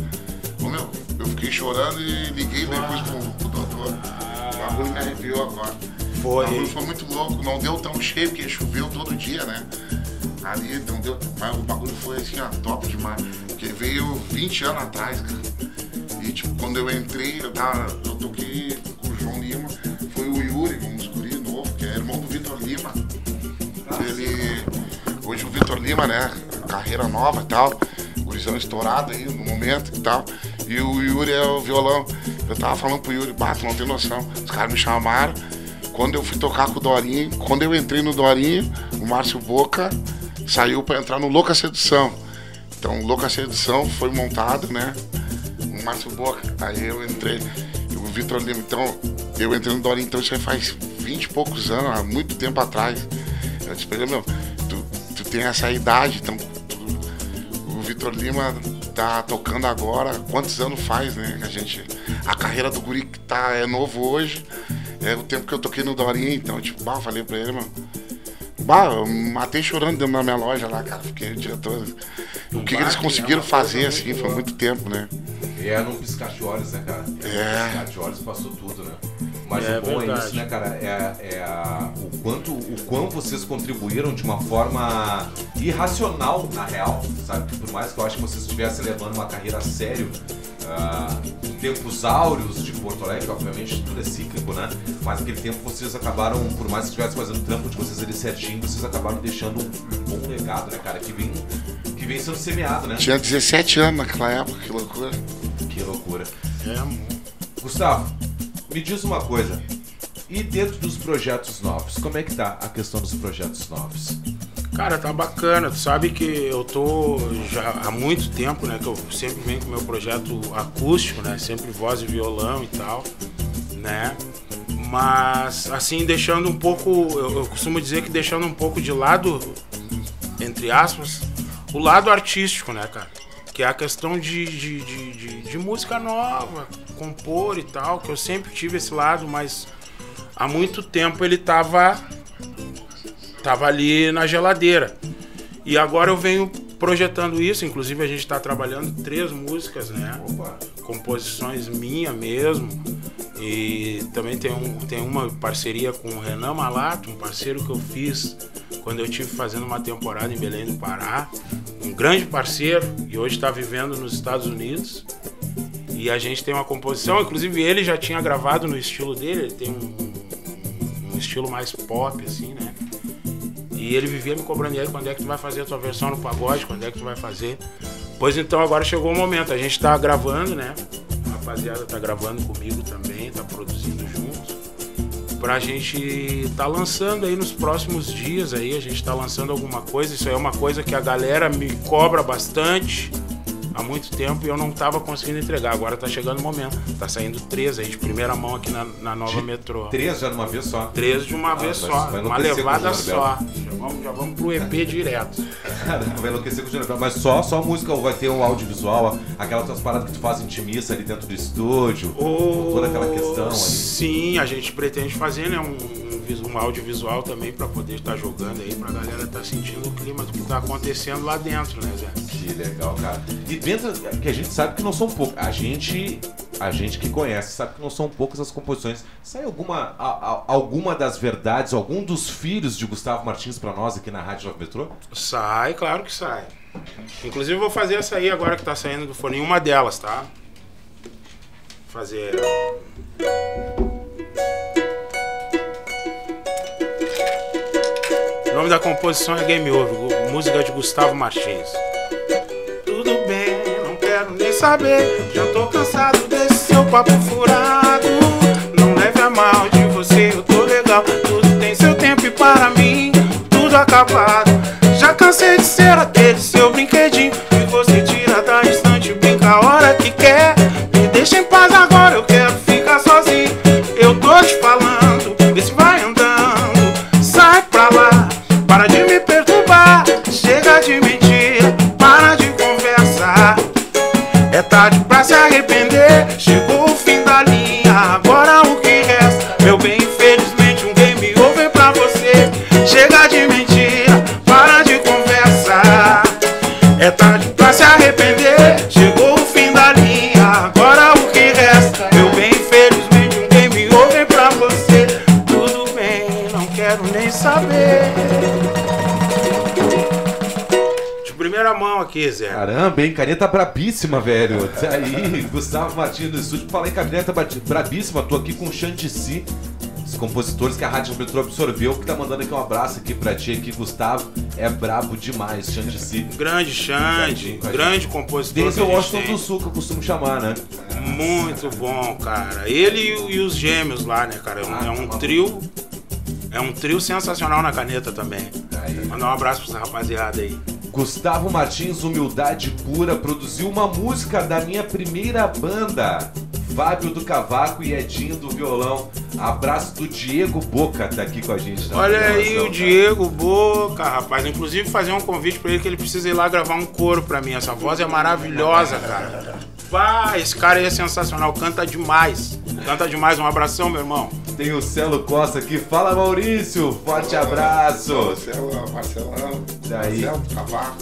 Ô, meu, eu fiquei chorando e liguei depois pro, pro doutor. O bagulho me arrepiou agora. Foi. O bagulho foi muito louco, não deu tão cheio, porque choveu todo dia, né? Ali não deu. Mas o bagulho foi assim, ó, top demais. Porque veio vinte anos atrás, cara. E tipo, quando eu entrei, eu, tava, eu toquei com o João Lima, foi o Yuri, um escurinho novo, que é irmão do Vitor Lima. Ele. Hoje o Vitor Lima, né? Carreira nova e tal. Gurizão estourado aí no momento e tal. E o Yuri é o violão. Eu tava falando pro Yuri, bah, tu não tem noção. Os caras me chamaram. Quando eu fui tocar com o Dorinho, quando eu entrei no Dorinho, o Márcio Boca saiu pra entrar no Louca Sedição. Então, Louca Sedição foi montado, né? O Márcio Boca. Aí eu entrei. O Vitor Lima, então, eu entrei no Dorinho, então isso aí faz vinte e poucos anos, há muito tempo atrás. Eu disse pra ele, meu, tu, tu tem essa idade, então. Tu, o Vitor Lima tá tocando agora, quantos anos faz, né, que a gente... A carreira do guri que tá, é novo hoje, é o tempo que eu toquei no Dorinho, então, tipo, bah, falei pra ele, mano, bah, eu matei chorando dentro da minha loja lá, cara, fiquei o dia todo. O que, que eles conseguiram é fazer, assim, foi muito tempo, né? E era um piscar de olhos, né, cara? É. Um piscar de olhos passou tudo, né? Mas é, o bom é, é isso, né, cara? É, é a, o quanto, o quão vocês contribuíram de uma forma irracional, na real, sabe? Por mais que eu acho que vocês estivessem levando uma carreira a sério, uh, em tempos áureos de Porto Alegre, obviamente tudo é cíclico, né? Mas naquele tempo vocês acabaram, por mais que estivessem fazendo trampo de vocês ali certinho, vocês acabaram deixando um bom legado, né, cara? Que vem, que vem sendo semeado, né? Tinha dezessete anos naquela época, que loucura. Que loucura. É, amor. Gusttavo, me diz uma coisa, e dentro dos projetos novos, como é que tá a questão dos projetos novos? Cara, tá bacana, tu sabe que eu tô já há muito tempo, né, que eu sempre venho com meu projeto acústico, né, sempre voz e violão e tal, né, mas assim, deixando um pouco, eu, eu costumo dizer que deixando um pouco de lado, entre aspas, o lado artístico, né, cara? Que é a questão de, de, de, de, de música nova, compor e tal, que eu sempre tive esse lado, mas há muito tempo ele tava, tava ali na geladeira. E agora eu venho projetando isso, inclusive a gente está trabalhando três músicas, né? Opa. Composições minhas mesmo. E também tem, um, tem uma parceria com o Renan Malato, um parceiro que eu fiz quando eu estive fazendo uma temporada em Belém do Pará. Um grande parceiro, e hoje está vivendo nos Estados Unidos. E a gente tem uma composição, inclusive ele já tinha gravado no estilo dele, ele tem um, um estilo mais pop, assim, né? E ele vivia me cobrando, e aí, quando é que tu vai fazer a tua versão no pagode, quando é que tu vai fazer? Pois então, agora chegou o momento, a gente está gravando, né? A rapaziada tá gravando comigo também, tá produzindo juntos, pra gente tá lançando aí nos próximos dias aí, a gente tá lançando alguma coisa. Isso aí é uma coisa que a galera me cobra bastante há muito tempo e eu não tava conseguindo entregar, agora tá chegando o momento, tá saindo três aí de primeira mão aqui na, na Nova Metrô. Três já de uma vez só? Três de uma ah, vez vai, só, vai uma levada só, já vamos, já vamos pro E P direto. Vai enlouquecer com o General, mas só, só música ou vai ter um audiovisual, aquelas tuas paradas que tu faz intimista ali dentro do estúdio, oh, toda aquela questão ali? Sim, a gente pretende fazer, né, um, um, um audiovisual também pra poder estar tá jogando aí, pra galera estar tá sentindo o clima do que tá acontecendo lá dentro, né, Zé? Que legal, cara. E dentro, que a gente sabe que não são poucos, a gente a gente que conhece sabe que não são poucas as composições. Sai alguma, a, a, alguma das verdades, algum dos filhos de Gusttavo Martins para nós aqui na Rádio Nova Metrô? Sai, claro que sai. Inclusive eu vou fazer essa aí agora que tá saindo do forninho, uma delas, tá? Vou fazer... O nome da composição é Game Over, música de Gusttavo Martins. Tudo bem, não quero nem saber, já tô cansado desse seu papo furado. Não leve a mal, de você eu tô legal, tudo tem seu tempo e para mim tudo acabado. Já cansei de ser aquele seu brinquedinho que você tira da estante, brinca a hora que quer. Me deixa em paz agora, eu quero ficar sozinho. Eu tô te falando, vê se vai andando. Sai pra lá, para de me perturbar. Chega de mentir, para de conversar. É tarde pra se arrepender, chegou o fim da linha, agora o que resta? Meu bem, infelizmente um game over pra você. Chega de mentir, é tarde pra se arrepender, chegou o fim da linha, agora o que resta? Meu bem, infelizmente um game over pra você. Tudo bem, não quero nem saber. De primeira mão aqui, Zé. Caramba, hein, caneta brabíssima, velho. Aí, Gusttavo Martins do estúdio. Falei caneta brabíssima, tô aqui com o Chantici, os compositores que a Rádio Metrô absorveu, que tá mandando aqui um abraço aqui pra ti, aqui, Gusttavo, é brabo demais, Xandici. Grande Xande, grande compositor. Desde o Washington do Sul, que eu costumo chamar, né? Muito bom, cara. Ele e, e os gêmeos lá, né, cara? Ah, é um tá trio, é um trio sensacional na caneta também. Aí. Mandar um abraço pra essa rapaziada aí. Gusttavo Martins, humildade pura, produziu uma música da minha primeira banda. Fábio do Cavaco e Edinho do Violão. Abraço do Diego Boca, tá aqui com a gente. Olha aí o Diego Boca, rapaz. Inclusive fazer um convite pra ele que ele precisa ir lá gravar um coro pra mim. Essa voz é maravilhosa, cara. Pá, esse cara aí é sensacional, canta demais. Canta demais, um abração, meu irmão. Tem o Celo Costa aqui. Fala, Maurício, forte Olá, abraço. Marcelo, Marcelão, daí. Marcelo do Cavaco.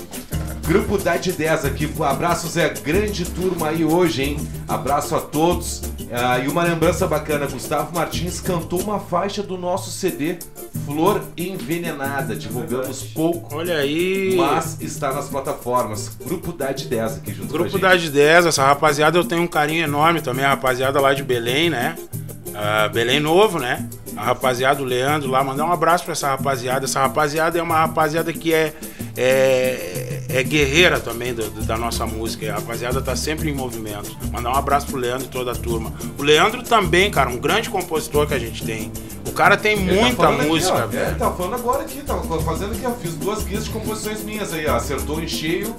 Grupo da de dez aqui, abraço Zé, grande turma aí hoje, hein? Abraço a todos. Ah, e uma lembrança bacana, Gusttavo Martins cantou uma faixa do nosso C D Flor Envenenada, divulgamos pouco. Olha aí! Mas está nas plataformas. Grupo da de dez aqui junto Grupo com a gente. Grupo da de dez, essa rapaziada eu tenho um carinho enorme também, a rapaziada lá de Belém, né? Uh, Belém Novo, né? A rapaziada, o Leandro lá, mandar um abraço pra essa rapaziada. Essa rapaziada é uma rapaziada que é... é... é guerreira também do, do, da nossa música. A rapaziada tá sempre em movimento. Mandar um abraço pro Leandro e toda a turma. O Leandro também, cara, um grande compositor que a gente tem. O cara tem ele muita tá música, aqui, velho. Ele tá falando agora aqui, tá fazendo aqui, ó. Fiz duas guias de composições minhas aí, ó. Acertou em cheio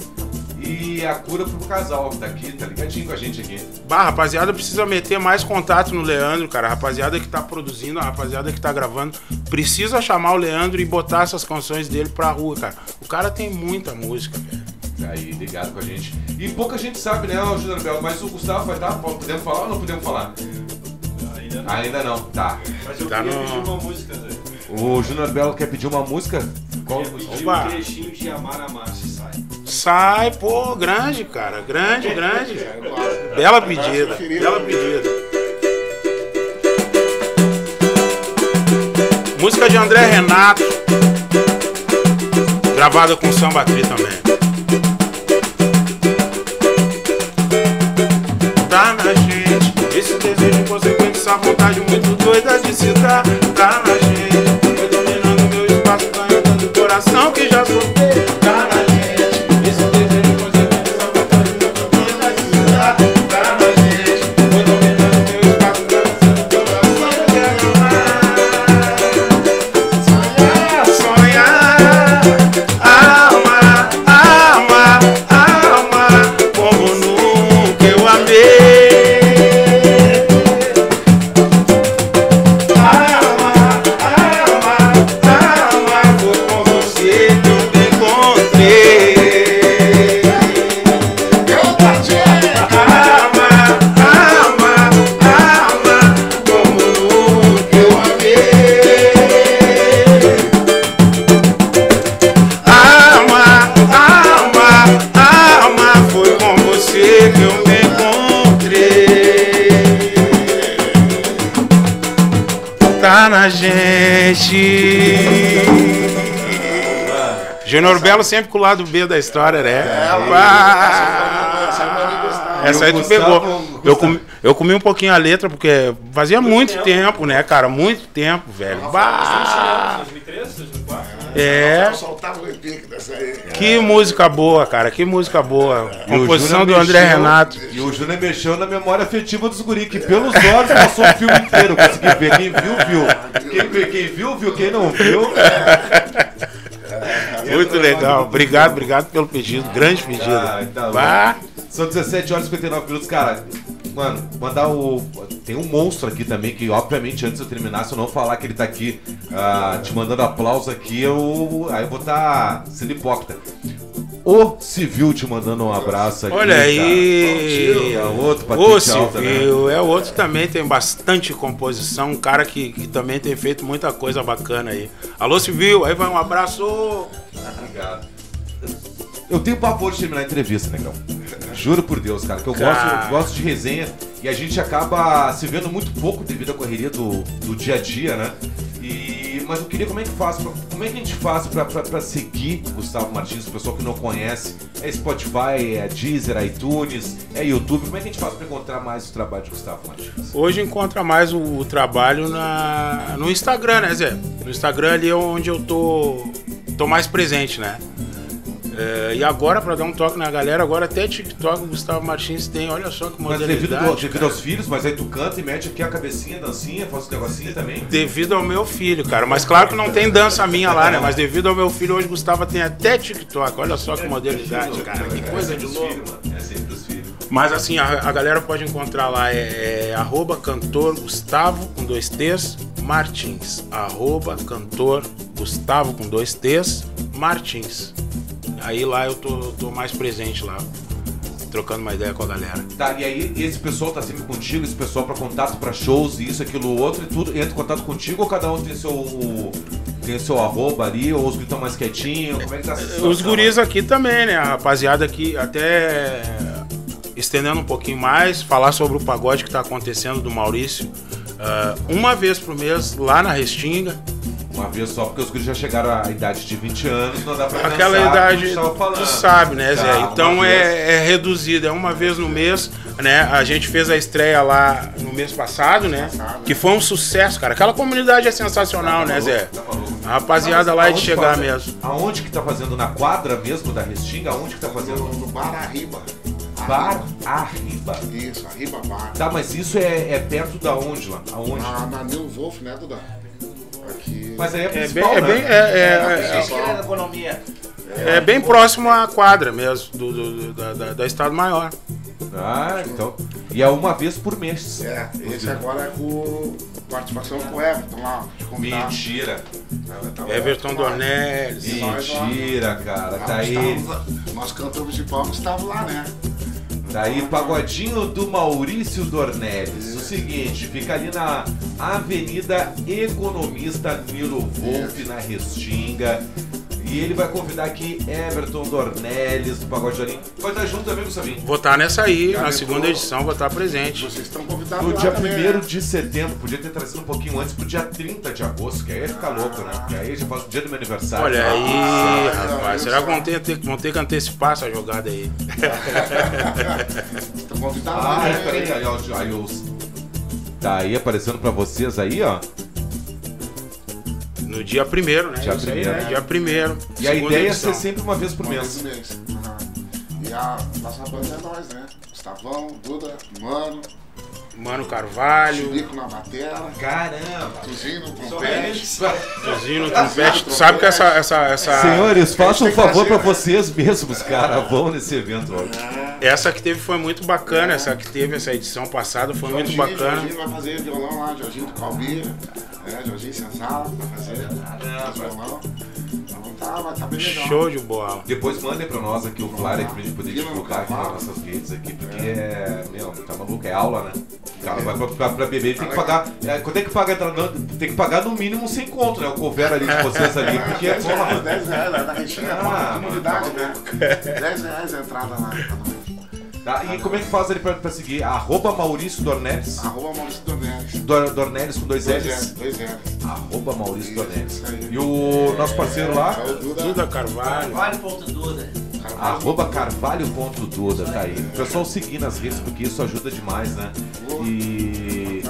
e a cura pro casal. Tá aqui, tá ligadinho com a gente aqui. Bah, rapaziada, precisa meter mais contato no Leandro, cara. A rapaziada que tá produzindo, a rapaziada que tá gravando, precisa chamar o Leandro e botar essas canções dele pra rua, cara. O cara tem muita música, velho. Aí, ligado com a gente. E pouca gente sabe, né, Júnior Belo? Mas o Gusttavo vai estar. Podemos falar ou não podemos falar? Ainda não. Ainda não, tá. Mas eu tá queria no... pedir uma música, Zé. O Júnior Belo quer pedir uma música? Qual música? Um trechinho de Amar a Márcia, sai. Sai, pô, grande, cara. Grande, grande. Bela pedida. Bela pedida. Música de André Renato. Gravada com Samba Trio também. Tá na gente esse desejo inconsequente, essa vontade muito doida de se dar. Tá na gente, eu dominando meu espaço, ganhando tanto coração que já soltei. Tá na gente esse desejo inconsequente, essa vontade muito doida de se dar. Tá na gente, eu dominando meu espaço, ganhando tanto coração que já soltei. Sonhar, sonhar, amar, amar, amar como nunca eu amei. Ah, tá na gente. Júnior Belo sempre com o lado B da história, né? É, essa aí tu pegou. Eu comi, eu comi um pouquinho a letra, porque fazia muito tempo, né, cara? Muito tempo, velho. Bah! É. Que música boa, cara. Que música boa. Composição do André Renato. E o Júnior mexeu na memória afetiva dos guri, que pelos olhos passou o filme inteiro. Consegui ver. Quem viu, viu. Quem, quem viu, viu. Quem não viu. Muito legal. Obrigado, obrigado pelo pedido. Grande pedido. Ah, então, bah. São dezessete horas e cinquenta e nove minutos, cara. Mano, mandar o... Tem um monstro aqui também, que obviamente antes eu terminar, se eu não falar que ele tá aqui uh, te mandando aplauso aqui, eu... Aí eu vou estar tá sendo hipócrita. O Civil te mandando um abraço aqui. Olha aí. Cara. O, outro o Civil alta, né? É outro também, tem bastante composição. Um cara que, que também tem feito muita coisa bacana aí. Alô, Civil, aí vai um abraço. Obrigado. Eu tenho pavor de terminar a entrevista, negão. Juro por Deus, cara, que eu gosto, gosto de resenha e a gente acaba se vendo muito pouco devido à correria do, do dia a dia, né? E, mas eu queria, como é que faz, como é que a gente faz pra, pra, pra seguir Gusttavo Martins, o pessoal que não conhece? É Spotify, é Deezer, iTunes, é YouTube. Como é que a gente faz pra encontrar mais o trabalho de Gusttavo Martins? Hoje encontra mais o, o trabalho na, no Instagram, né, Zé? No Instagram ali é onde eu tô, tô mais presente, né? É, e agora, pra dar um toque na galera, agora até TikTok o Gusttavo Martins tem, olha só que modalidade. Mas devido, devido aos filhos, mas aí tu canta e mete aqui a cabecinha, dancinha, faz o negocinho também? Devido ao meu filho, cara. Mas claro que não tem dança minha lá, né? Mas devido ao meu filho, hoje o Gusttavo tem até TikTok. Olha só que modalidade, cara. Que coisa de louco. É sempre dos filhos. Mas assim, a, a galera pode encontrar lá, é, é arroba cantor Gusttavo com dois T's Martins. Arroba cantor Gusttavo com dois T's Martins. Aí lá eu tô, tô mais presente lá, trocando uma ideia com a galera. Tá, e aí esse pessoal tá sempre contigo, esse pessoal pra contato, pra shows, isso, aquilo, outro e tudo, entra em contato contigo ou cada um tem seu, tem seu arroba ali, ou os guris estão mais quietinhos, como é que tá? Os guris aqui também, né, a rapaziada aqui, até estendendo um pouquinho mais, falar sobre o pagode que tá acontecendo do Maurício, uh, uma vez por mês lá na Restinga. Uma vez só, porque os guris já chegaram à idade de vinte anos, não dá pra dançar. Aquela idade, tu sabe, né, Zé? Tá, então é, é reduzida, é uma vez no mês, né? A gente fez a estreia lá no mês passado, né? Passado, que foi um sucesso, cara. Aquela comunidade é sensacional, tá, né, Zé? Tá maluco. A rapaziada lá é de chegar faz... mesmo. Aonde que tá fazendo? Na quadra mesmo da Restinga? Aonde que tá fazendo? No Bar Arriba. Bar Arriba. Isso, Arriba Bar. Tá, mas isso é, é perto da onde lá? Aonde? Na, na Neil Wolf, né, Duda? Aqui. Mas aí é principal, é bem, né? É bem, é, é, é, é, é bem próximo à quadra mesmo, do, do, do, da, da Estado Maior. Ah, então. E é uma vez por mês. É, esse agora é com participação com o Everton lá. Mentira. Everton Dorneles. Mentira, cara. Tá aí. Nosso cantor principal não estava lá, né? Daí, pagodinho do Maurício Dorneles. O seguinte, fica ali na Avenida Economista Milo Wolff, na Restinga. E ele vai convidar aqui Everton Dorneles, do Pagode do Dorinho. Vai estar junto também, Gusttavo? Vou estar nessa aí, na segunda edição, vou estar presente. Vocês estão convidados. No dia primeiro de setembro, podia ter trazido um pouquinho antes, pro dia trinta de agosto, que aí ia ficar louco, né? Porque aí já passa o dia do meu aniversário. Olha já. Aí, ah, rapaz, será que vão ter, ter, vão ter que antecipar essa jogada aí? Estão convidados. Ah, né? Peraí, aí, ó, aí, ó, tá aí aparecendo pra vocês aí, ó. No dia primeiro, né? Dia primeiro. Aí, né? Dia primeiro. E a ideia edição. É ser sempre uma vez por uma mês. Vez por mês. Uhum. E a nossa banda é nós, né? Gustavão, Duda, Mano. Mano Carvalho. Chirico na batera. Caramba. Tuzinho no trompete. Tuzinho no trompete. Tu sabe que essa, essa, essa... Senhores, façam um favor pra vocês mesmos, cara. Vão nesse evento logo. Essa que teve foi muito bacana. Essa que teve, essa edição passada foi Jorginho, muito bacana. Jorginho vai fazer violão lá. Jorginho do Calbi. É, Jorginho Senzala vai fazer violão. Tá, vai tá bem legal. Show de bola. Depois mandem pra nós aqui o flyer aqui pra gente poder divulgar aqui nas nossas redes aqui, porque é, meu, tá maluco, é aula, né? O cara vai pra, pra, pra beber, tem que pagar. É, quando é que paga? Tem que pagar no mínimo sem conto, né? O couvert ali de vocês ali, porque é porra. dez reais, na retinha, é uma comunidade, né? dez reais a entrada lá. Tá? E como é que faz ele pra, pra seguir? Arroba Maurício Dorneles. Arroba Maurício Dorneles. Do, Dorneles com dois L's. Dois L's. Arroba Maurício Isso. Dorneles. Isso e o é, nosso parceiro lá? É o Duda, Duda Carvalho. Carvalho ponto Duda. Arroba carvalho ponto duda, tá aí. Pessoal, seguir nas redes, porque isso ajuda demais, né? E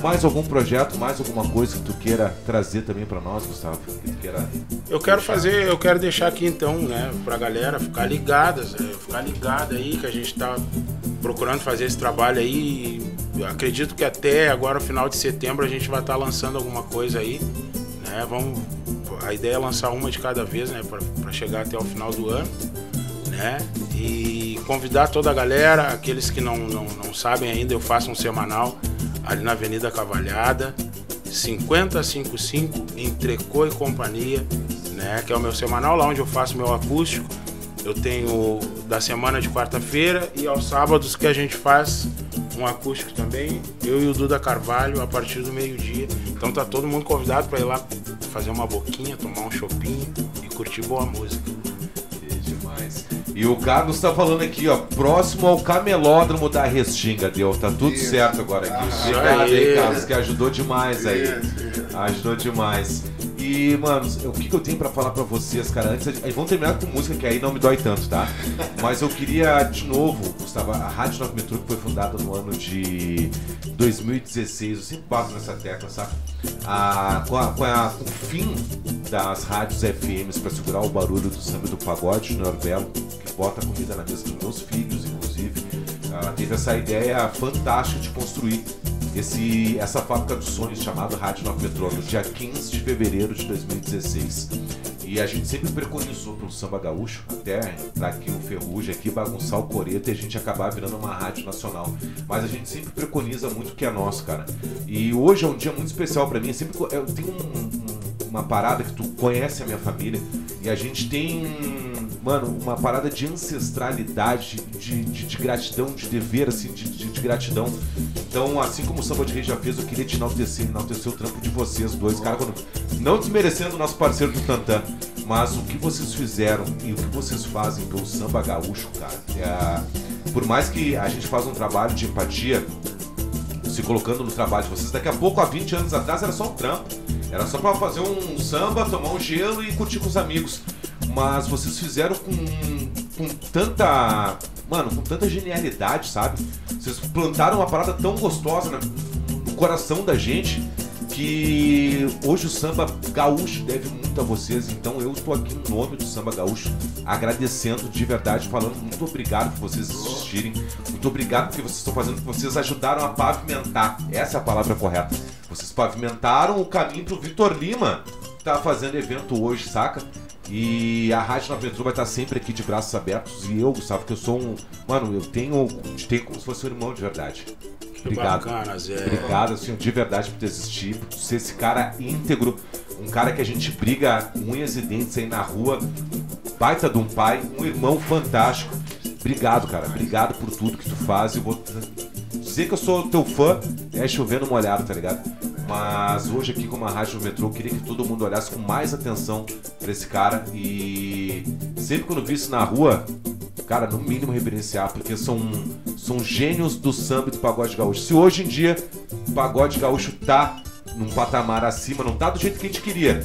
mais algum projeto, mais alguma coisa que tu queira trazer também pra nós, Gusttavo? Que tu queira eu quero deixar. fazer, eu quero deixar aqui então, né, pra galera ficar ligada, ficar ligada aí, que a gente tá procurando fazer esse trabalho aí. Eu acredito que até agora, final de setembro, a gente vai estar tá lançando alguma coisa aí, né? Vamos, a ideia é lançar uma de cada vez, né, pra, pra chegar até o final do ano. Né? E convidar toda a galera, aqueles que não, não, não sabem ainda, eu faço um semanal ali na Avenida Cavalhada, cinquenta e cinquenta e cinco, em Trecô e Companhia, né? Que é o meu semanal, lá onde eu faço meu acústico. Eu tenho da semana de quarta-feira e aos sábados que a gente faz um acústico também, eu e o Duda Carvalho, a partir do meio-dia. Então tá todo mundo convidado para ir lá fazer uma boquinha, tomar um chopinho e curtir boa música. É demais. E o Carlos tá falando aqui, ó, próximo ao camelódromo da Restinga, deu, tá tudo isso. certo agora aqui. Ah, Obrigado aí, aí, Carlos, que ajudou demais aí. Isso. Ajudou demais. E, mano, o que, que eu tenho pra falar pra vocês, cara? Antes, vamos terminar com música, que aí não me dói tanto, tá? Mas eu queria, de novo, Gusttavo, a Rádio Nova Metrô, que foi fundada no ano de dois mil e dezesseis, eu sempre bato nessa tecla, sabe? A, com a, com a, o fim das rádios F Ms pra segurar o barulho do samba do pagode do Norberto, que bota comida na mesa dos meus filhos, inclusive, ela teve essa ideia fantástica de construir Esse, essa fábrica dos sonhos chamada Rádio Nova Metrô, no dia quinze de fevereiro de dois mil e dezesseis. E a gente sempre preconizou para o samba gaúcho, até entrar aqui o Ferrugem, aqui, bagunçar o coreto e a gente acabar virando uma rádio nacional. Mas a gente sempre preconiza muito o que é nosso, cara. E hoje é um dia muito especial para mim. Eu, sempre, eu tenho um, um, uma parada que tu conhece a minha família e a gente tem... Mano, uma parada de ancestralidade, de, de, de gratidão, de dever, assim, de, de, de gratidão. Então, assim como o Samba de Rei já fez, eu queria te enaltecer, enaltecer o trampo de vocês dois, cara. Quando, não desmerecendo o nosso parceiro do Tantã, mas o que vocês fizeram e o que vocês fazem pelo samba gaúcho, cara. É, por mais que a gente faça um trabalho de empatia, se colocando no trabalho de vocês, daqui a pouco, há vinte anos atrás, era só um trampo. Era só pra fazer um samba, tomar um gelo e curtir com os amigos. Mas vocês fizeram com, com tanta... Mano, com tanta genialidade, sabe? Vocês plantaram uma parada tão gostosa, né, no coração da gente, que hoje o samba gaúcho deve muito a vocês. Então eu estou aqui em nome do samba gaúcho agradecendo de verdade, falando muito obrigado por vocês existirem. Muito obrigado porque vocês estão fazendo, porque vocês ajudaram a pavimentar. Essa é a palavra correta. Vocês pavimentaram o caminho pro Vitor Lima, que tá fazendo evento hoje, saca? E a Rádio Nova Metrô vai estar sempre aqui de braços abertos. E eu, Gusttavo, que eu sou um... Mano, eu tenho, tenho como se fosse um irmão de verdade. Que Obrigado. Bacana, Zé. Obrigado, assim, de verdade, por ter existido, por ser esse cara íntegro. Um cara que a gente briga unhas e dentes aí na rua. Baita de um pai, um irmão fantástico. Obrigado, cara. Obrigado por tudo que tu faz. Eu vou dizer que eu sou teu fã, é chovendo molhado, tá ligado? Mas hoje aqui, como a Rádio Metrô, eu queria que todo mundo olhasse com mais atenção pra esse cara. E sempre quando visse na rua, cara, no mínimo reverenciar, porque são, são gênios do samba e do pagode gaúcho. Se hoje em dia o pagode gaúcho tá num patamar acima, não tá do jeito que a gente queria,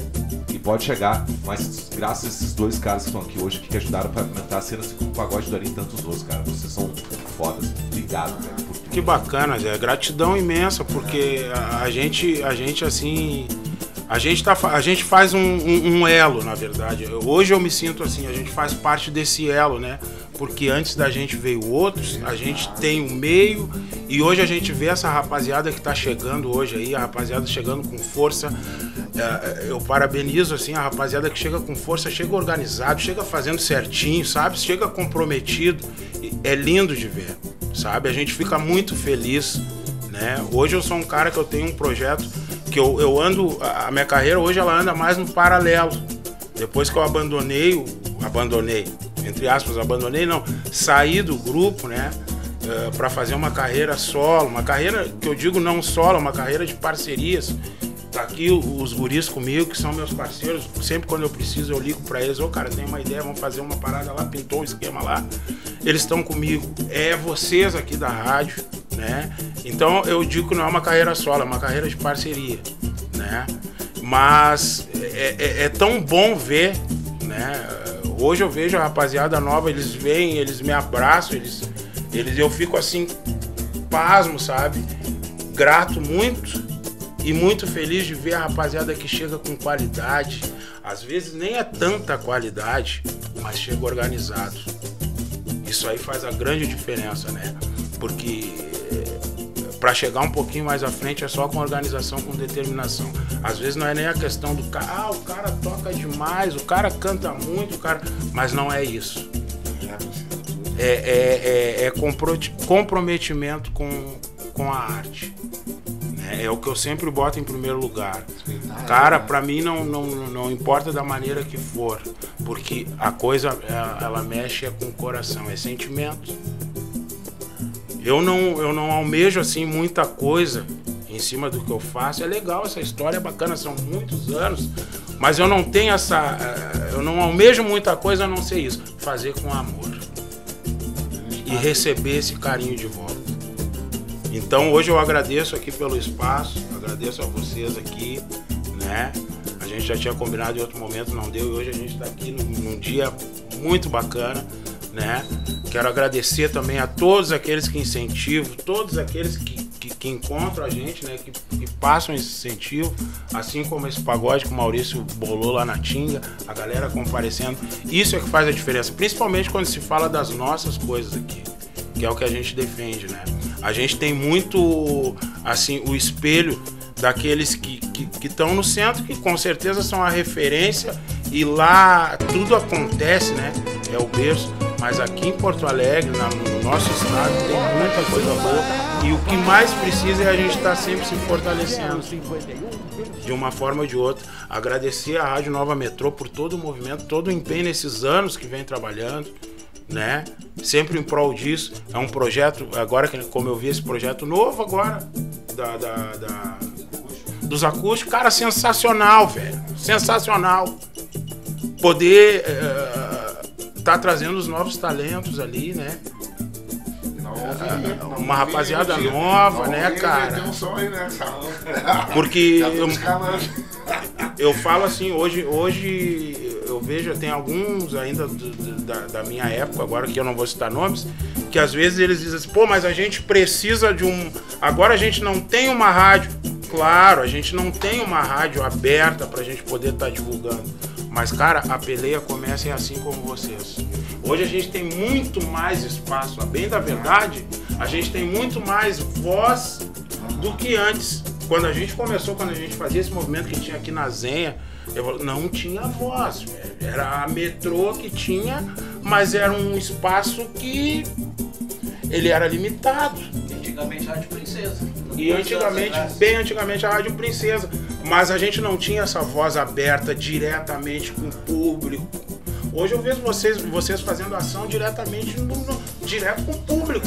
e pode chegar, mas graças a esses dois caras que estão aqui hoje, que ajudaram a pavimentar a cena, assim como o Pagode do Dorinho e tantos outros, cara. Vocês são fodas. Obrigado, velho. Que bacana, Zé. Gratidão imensa, porque a gente, a gente assim, a gente, tá, a gente faz um, um, um elo, na verdade. Eu, hoje eu me sinto assim, a gente faz parte desse elo, né? Porque antes da gente veio outros, a gente tem o meio, e hoje a gente vê essa rapaziada que tá chegando hoje aí, a rapaziada chegando com força. Eu parabenizo, assim, a rapaziada que chega com força, chega organizado, chega fazendo certinho, sabe? Chega comprometido. É lindo de ver, sabe? A gente fica muito feliz, né? Hoje eu sou um cara que eu tenho um projeto que eu, eu ando... A minha carreira hoje, ela anda mais no paralelo. Depois que eu abandonei, abandonei, entre aspas, abandonei, não, saí do grupo, né? Uh, para fazer uma carreira solo, uma carreira que eu digo não solo, uma carreira de parcerias, Tá aqui os guris comigo, que são meus parceiros. Sempre quando eu preciso, eu ligo pra eles. Ô, oh, cara, tem uma ideia, vamos fazer uma parada lá, pintou um esquema lá. Eles estão comigo. É vocês aqui da rádio, né? Então, eu digo que não é uma carreira solo, é uma carreira de parceria, né? Mas é, é, é tão bom ver, né? Hoje eu vejo a rapaziada nova, eles vêm, eles me abraçam, eles, eles, eu fico assim, pasmo, sabe? Grato muito. E muito feliz de ver a rapaziada que chega com qualidade. Às vezes nem é tanta qualidade, mas chega organizado. Isso aí faz a grande diferença, né? Porque para chegar um pouquinho mais à frente é só com organização, com determinação. Às vezes não é nem a questão do cara, ah, o cara toca demais, o cara canta muito, o cara... Mas não é isso. É, é, é, é comprometimento com, com a arte. É o que eu sempre boto em primeiro lugar. Cara, pra mim não, não, não importa da maneira que for, porque a coisa, ela, ela mexe com o coração, é sentimento. Eu não, eu não almejo, assim, muita coisa em cima do que eu faço. É legal, essa história é bacana, são muitos anos, mas eu não tenho essa... Eu não almejo muita coisa, a não ser isso. Fazer com amor e receber esse carinho de volta. Então hoje eu agradeço aqui pelo espaço, agradeço a vocês aqui, né? A gente já tinha combinado em outro momento, não deu, e hoje a gente está aqui num, num dia muito bacana, né? Quero agradecer também a todos aqueles que incentivam, todos aqueles que, que, que encontram a gente, né? Que, que passam esse incentivo, assim como esse pagode que o Maurício bolou lá na Tinga, a galera comparecendo. Isso é que faz a diferença, principalmente quando se fala das nossas coisas aqui, que é o que a gente defende, né? A gente tem muito, assim, o espelho daqueles que estão no centro, que com certeza são a referência, e lá tudo acontece, né? É o berço, mas aqui em Porto Alegre, na, no nosso estado, tem muita coisa boa, e o que mais precisa é a gente estar tá sempre se fortalecendo, de uma forma ou de outra. Agradecer a Rádio Nova Metrô por todo o movimento, todo o empenho nesses anos que vem trabalhando, né? Sempre em prol disso. É um projeto, agora como eu vi esse projeto novo agora da, da, da, dos acústicos, cara, sensacional, velho, sensacional poder uh, tá trazendo os novos talentos ali, né? Não, uma rapaziada nova, né, cara? Porque eu, eu falo assim, hoje, hoje eu vejo, tem alguns ainda do, do, da, da minha época, agora que eu não vou citar nomes, que às vezes eles dizem assim, pô, mas a gente precisa de um... Agora a gente não tem uma rádio, claro, a gente não tem uma rádio aberta pra gente poder estar tá divulgando, mas, cara, a peleia começa assim como vocês. Hoje a gente tem muito mais espaço, a bem da verdade, a gente tem muito mais voz do que antes. Quando a gente começou, quando a gente fazia esse movimento que tinha aqui na Zenha, eu não tinha voz, velho. Era a Metrô que tinha, mas era um espaço que ele era limitado. Antigamente a Rádio Princesa. E antigamente, bem antigamente a Rádio Princesa, mas a gente não tinha essa voz aberta diretamente com o público. Hoje eu vejo vocês, vocês fazendo ação diretamente, no, no, direto com o público.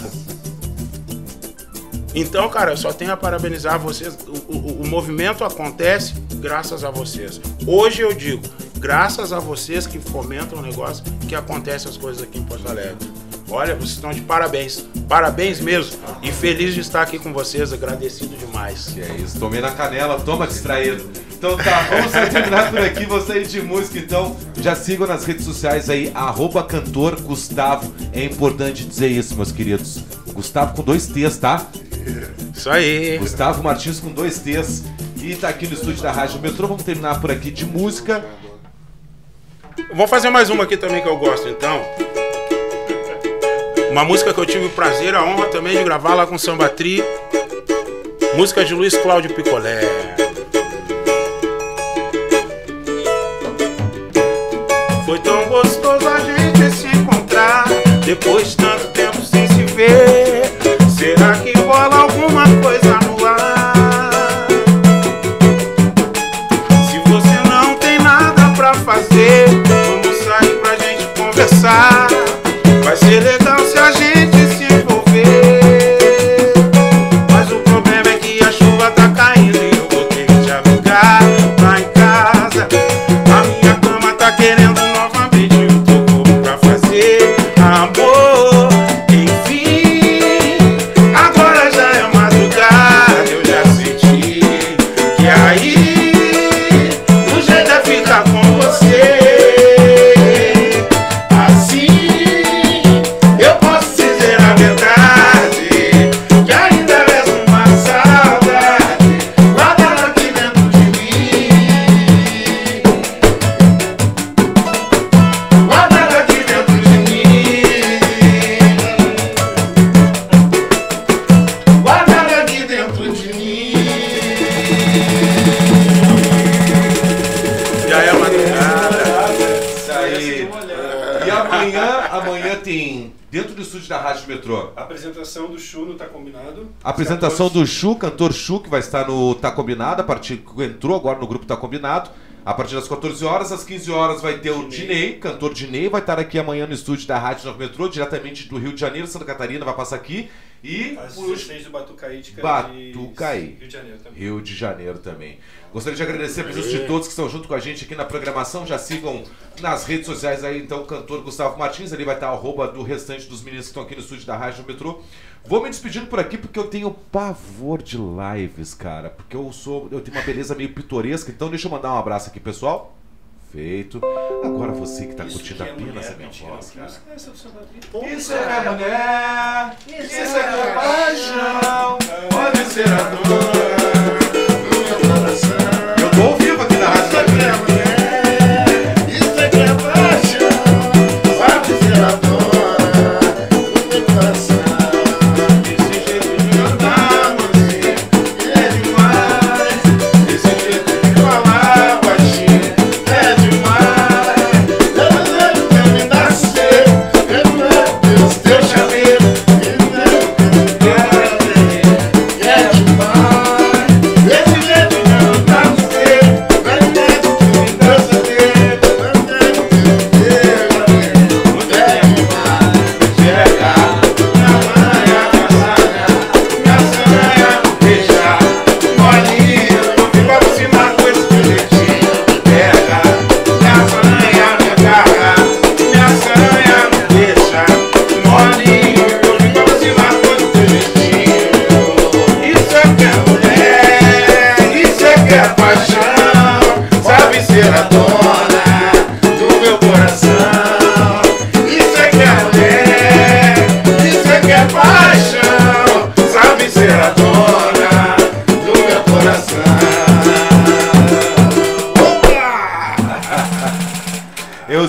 Então, cara, eu só tenho a parabenizar vocês. O, o, o movimento acontece graças a vocês. Hoje eu digo, graças a vocês que fomentam o negócio, que acontecem as coisas aqui em Porto Alegre. Olha, vocês estão de parabéns. Parabéns mesmo. E feliz de estar aqui com vocês, agradecido demais. Que é isso, tomei na canela, toma distraído. Então tá, vamos terminar por aqui, vocês de música, então já sigam nas redes sociais aí, arroba cantor Gusttavo. É importante dizer isso, meus queridos. Gusttavo com dois T's, tá? Isso aí. Gusttavo Martins com dois T's. E tá aqui no estúdio da Rádio Metrô. Vamos terminar por aqui de música. Vou fazer mais uma aqui também que eu gosto, então. Uma música que eu tive o prazer, a honra também de gravar lá com o Samba Trio. Música de Luiz Cláudio Picolé. Foi tão gostoso a gente se encontrar, depois de tanto tempo sem se ver. Será que rola alguma coisa no ar? Se você não tem nada pra fazer, vamos sair pra gente conversar. Vai ser legal se a gente se envolver. Mas o problema é que a chuva tá caindo e eu vou ter que te abrigar. amanhã tem, dentro do estúdio da Rádio Metrô, a apresentação do Chu no Tá Combinado. A apresentação cantores... do Chu, cantor Chu, que vai estar no Tá Combinado, a partir, entrou agora no grupo Tá Combinado. A partir das quatorze horas, às quinze horas vai ter o Dinei, cantor Dinei, vai estar aqui amanhã no estúdio da Rádio Nova Metrô, diretamente do Rio de Janeiro, Santa Catarina, vai passar aqui. E às dezesseis do Batucaí de Batucaí, Rio de Janeiro também. Rio de Janeiro também. Gostaria de agradecer a presença de todos que estão junto com a gente aqui na programação. Já sigam nas redes sociais aí, então, o cantor Gusttavo Martins. Ali vai estar a arroba do restante dos meninos que estão aqui no estúdio da Rádio Metrô. Vou me despedindo por aqui porque eu tenho pavor de lives, cara. Porque eu sou, eu tenho uma beleza meio pitoresca. Então deixa eu mandar um abraço aqui, pessoal. Feito. Agora você que tá isso curtindo que é apenas mulher, a minha voz, cara. Isso, isso é mulher, isso, isso é, é paixão, pode ser a dor do meu coração. Eu tô ao vivo aqui na Rádio da Mulher. Isso é que é paixão, pode ser a dor.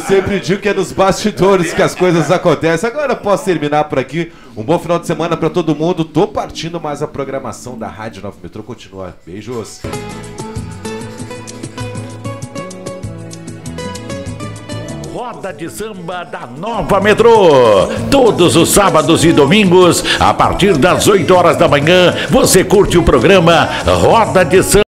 Sempre digo que é nos bastidores que as coisas acontecem. Agora eu posso terminar por aqui. Um bom final de semana pra todo mundo. Tô partindo, mas a programação da Rádio Nova Metrô continua. Beijos. Roda de Samba da Nova Metrô. Todos os sábados e domingos, a partir das oito horas da manhã, você curte o programa Roda de Samba.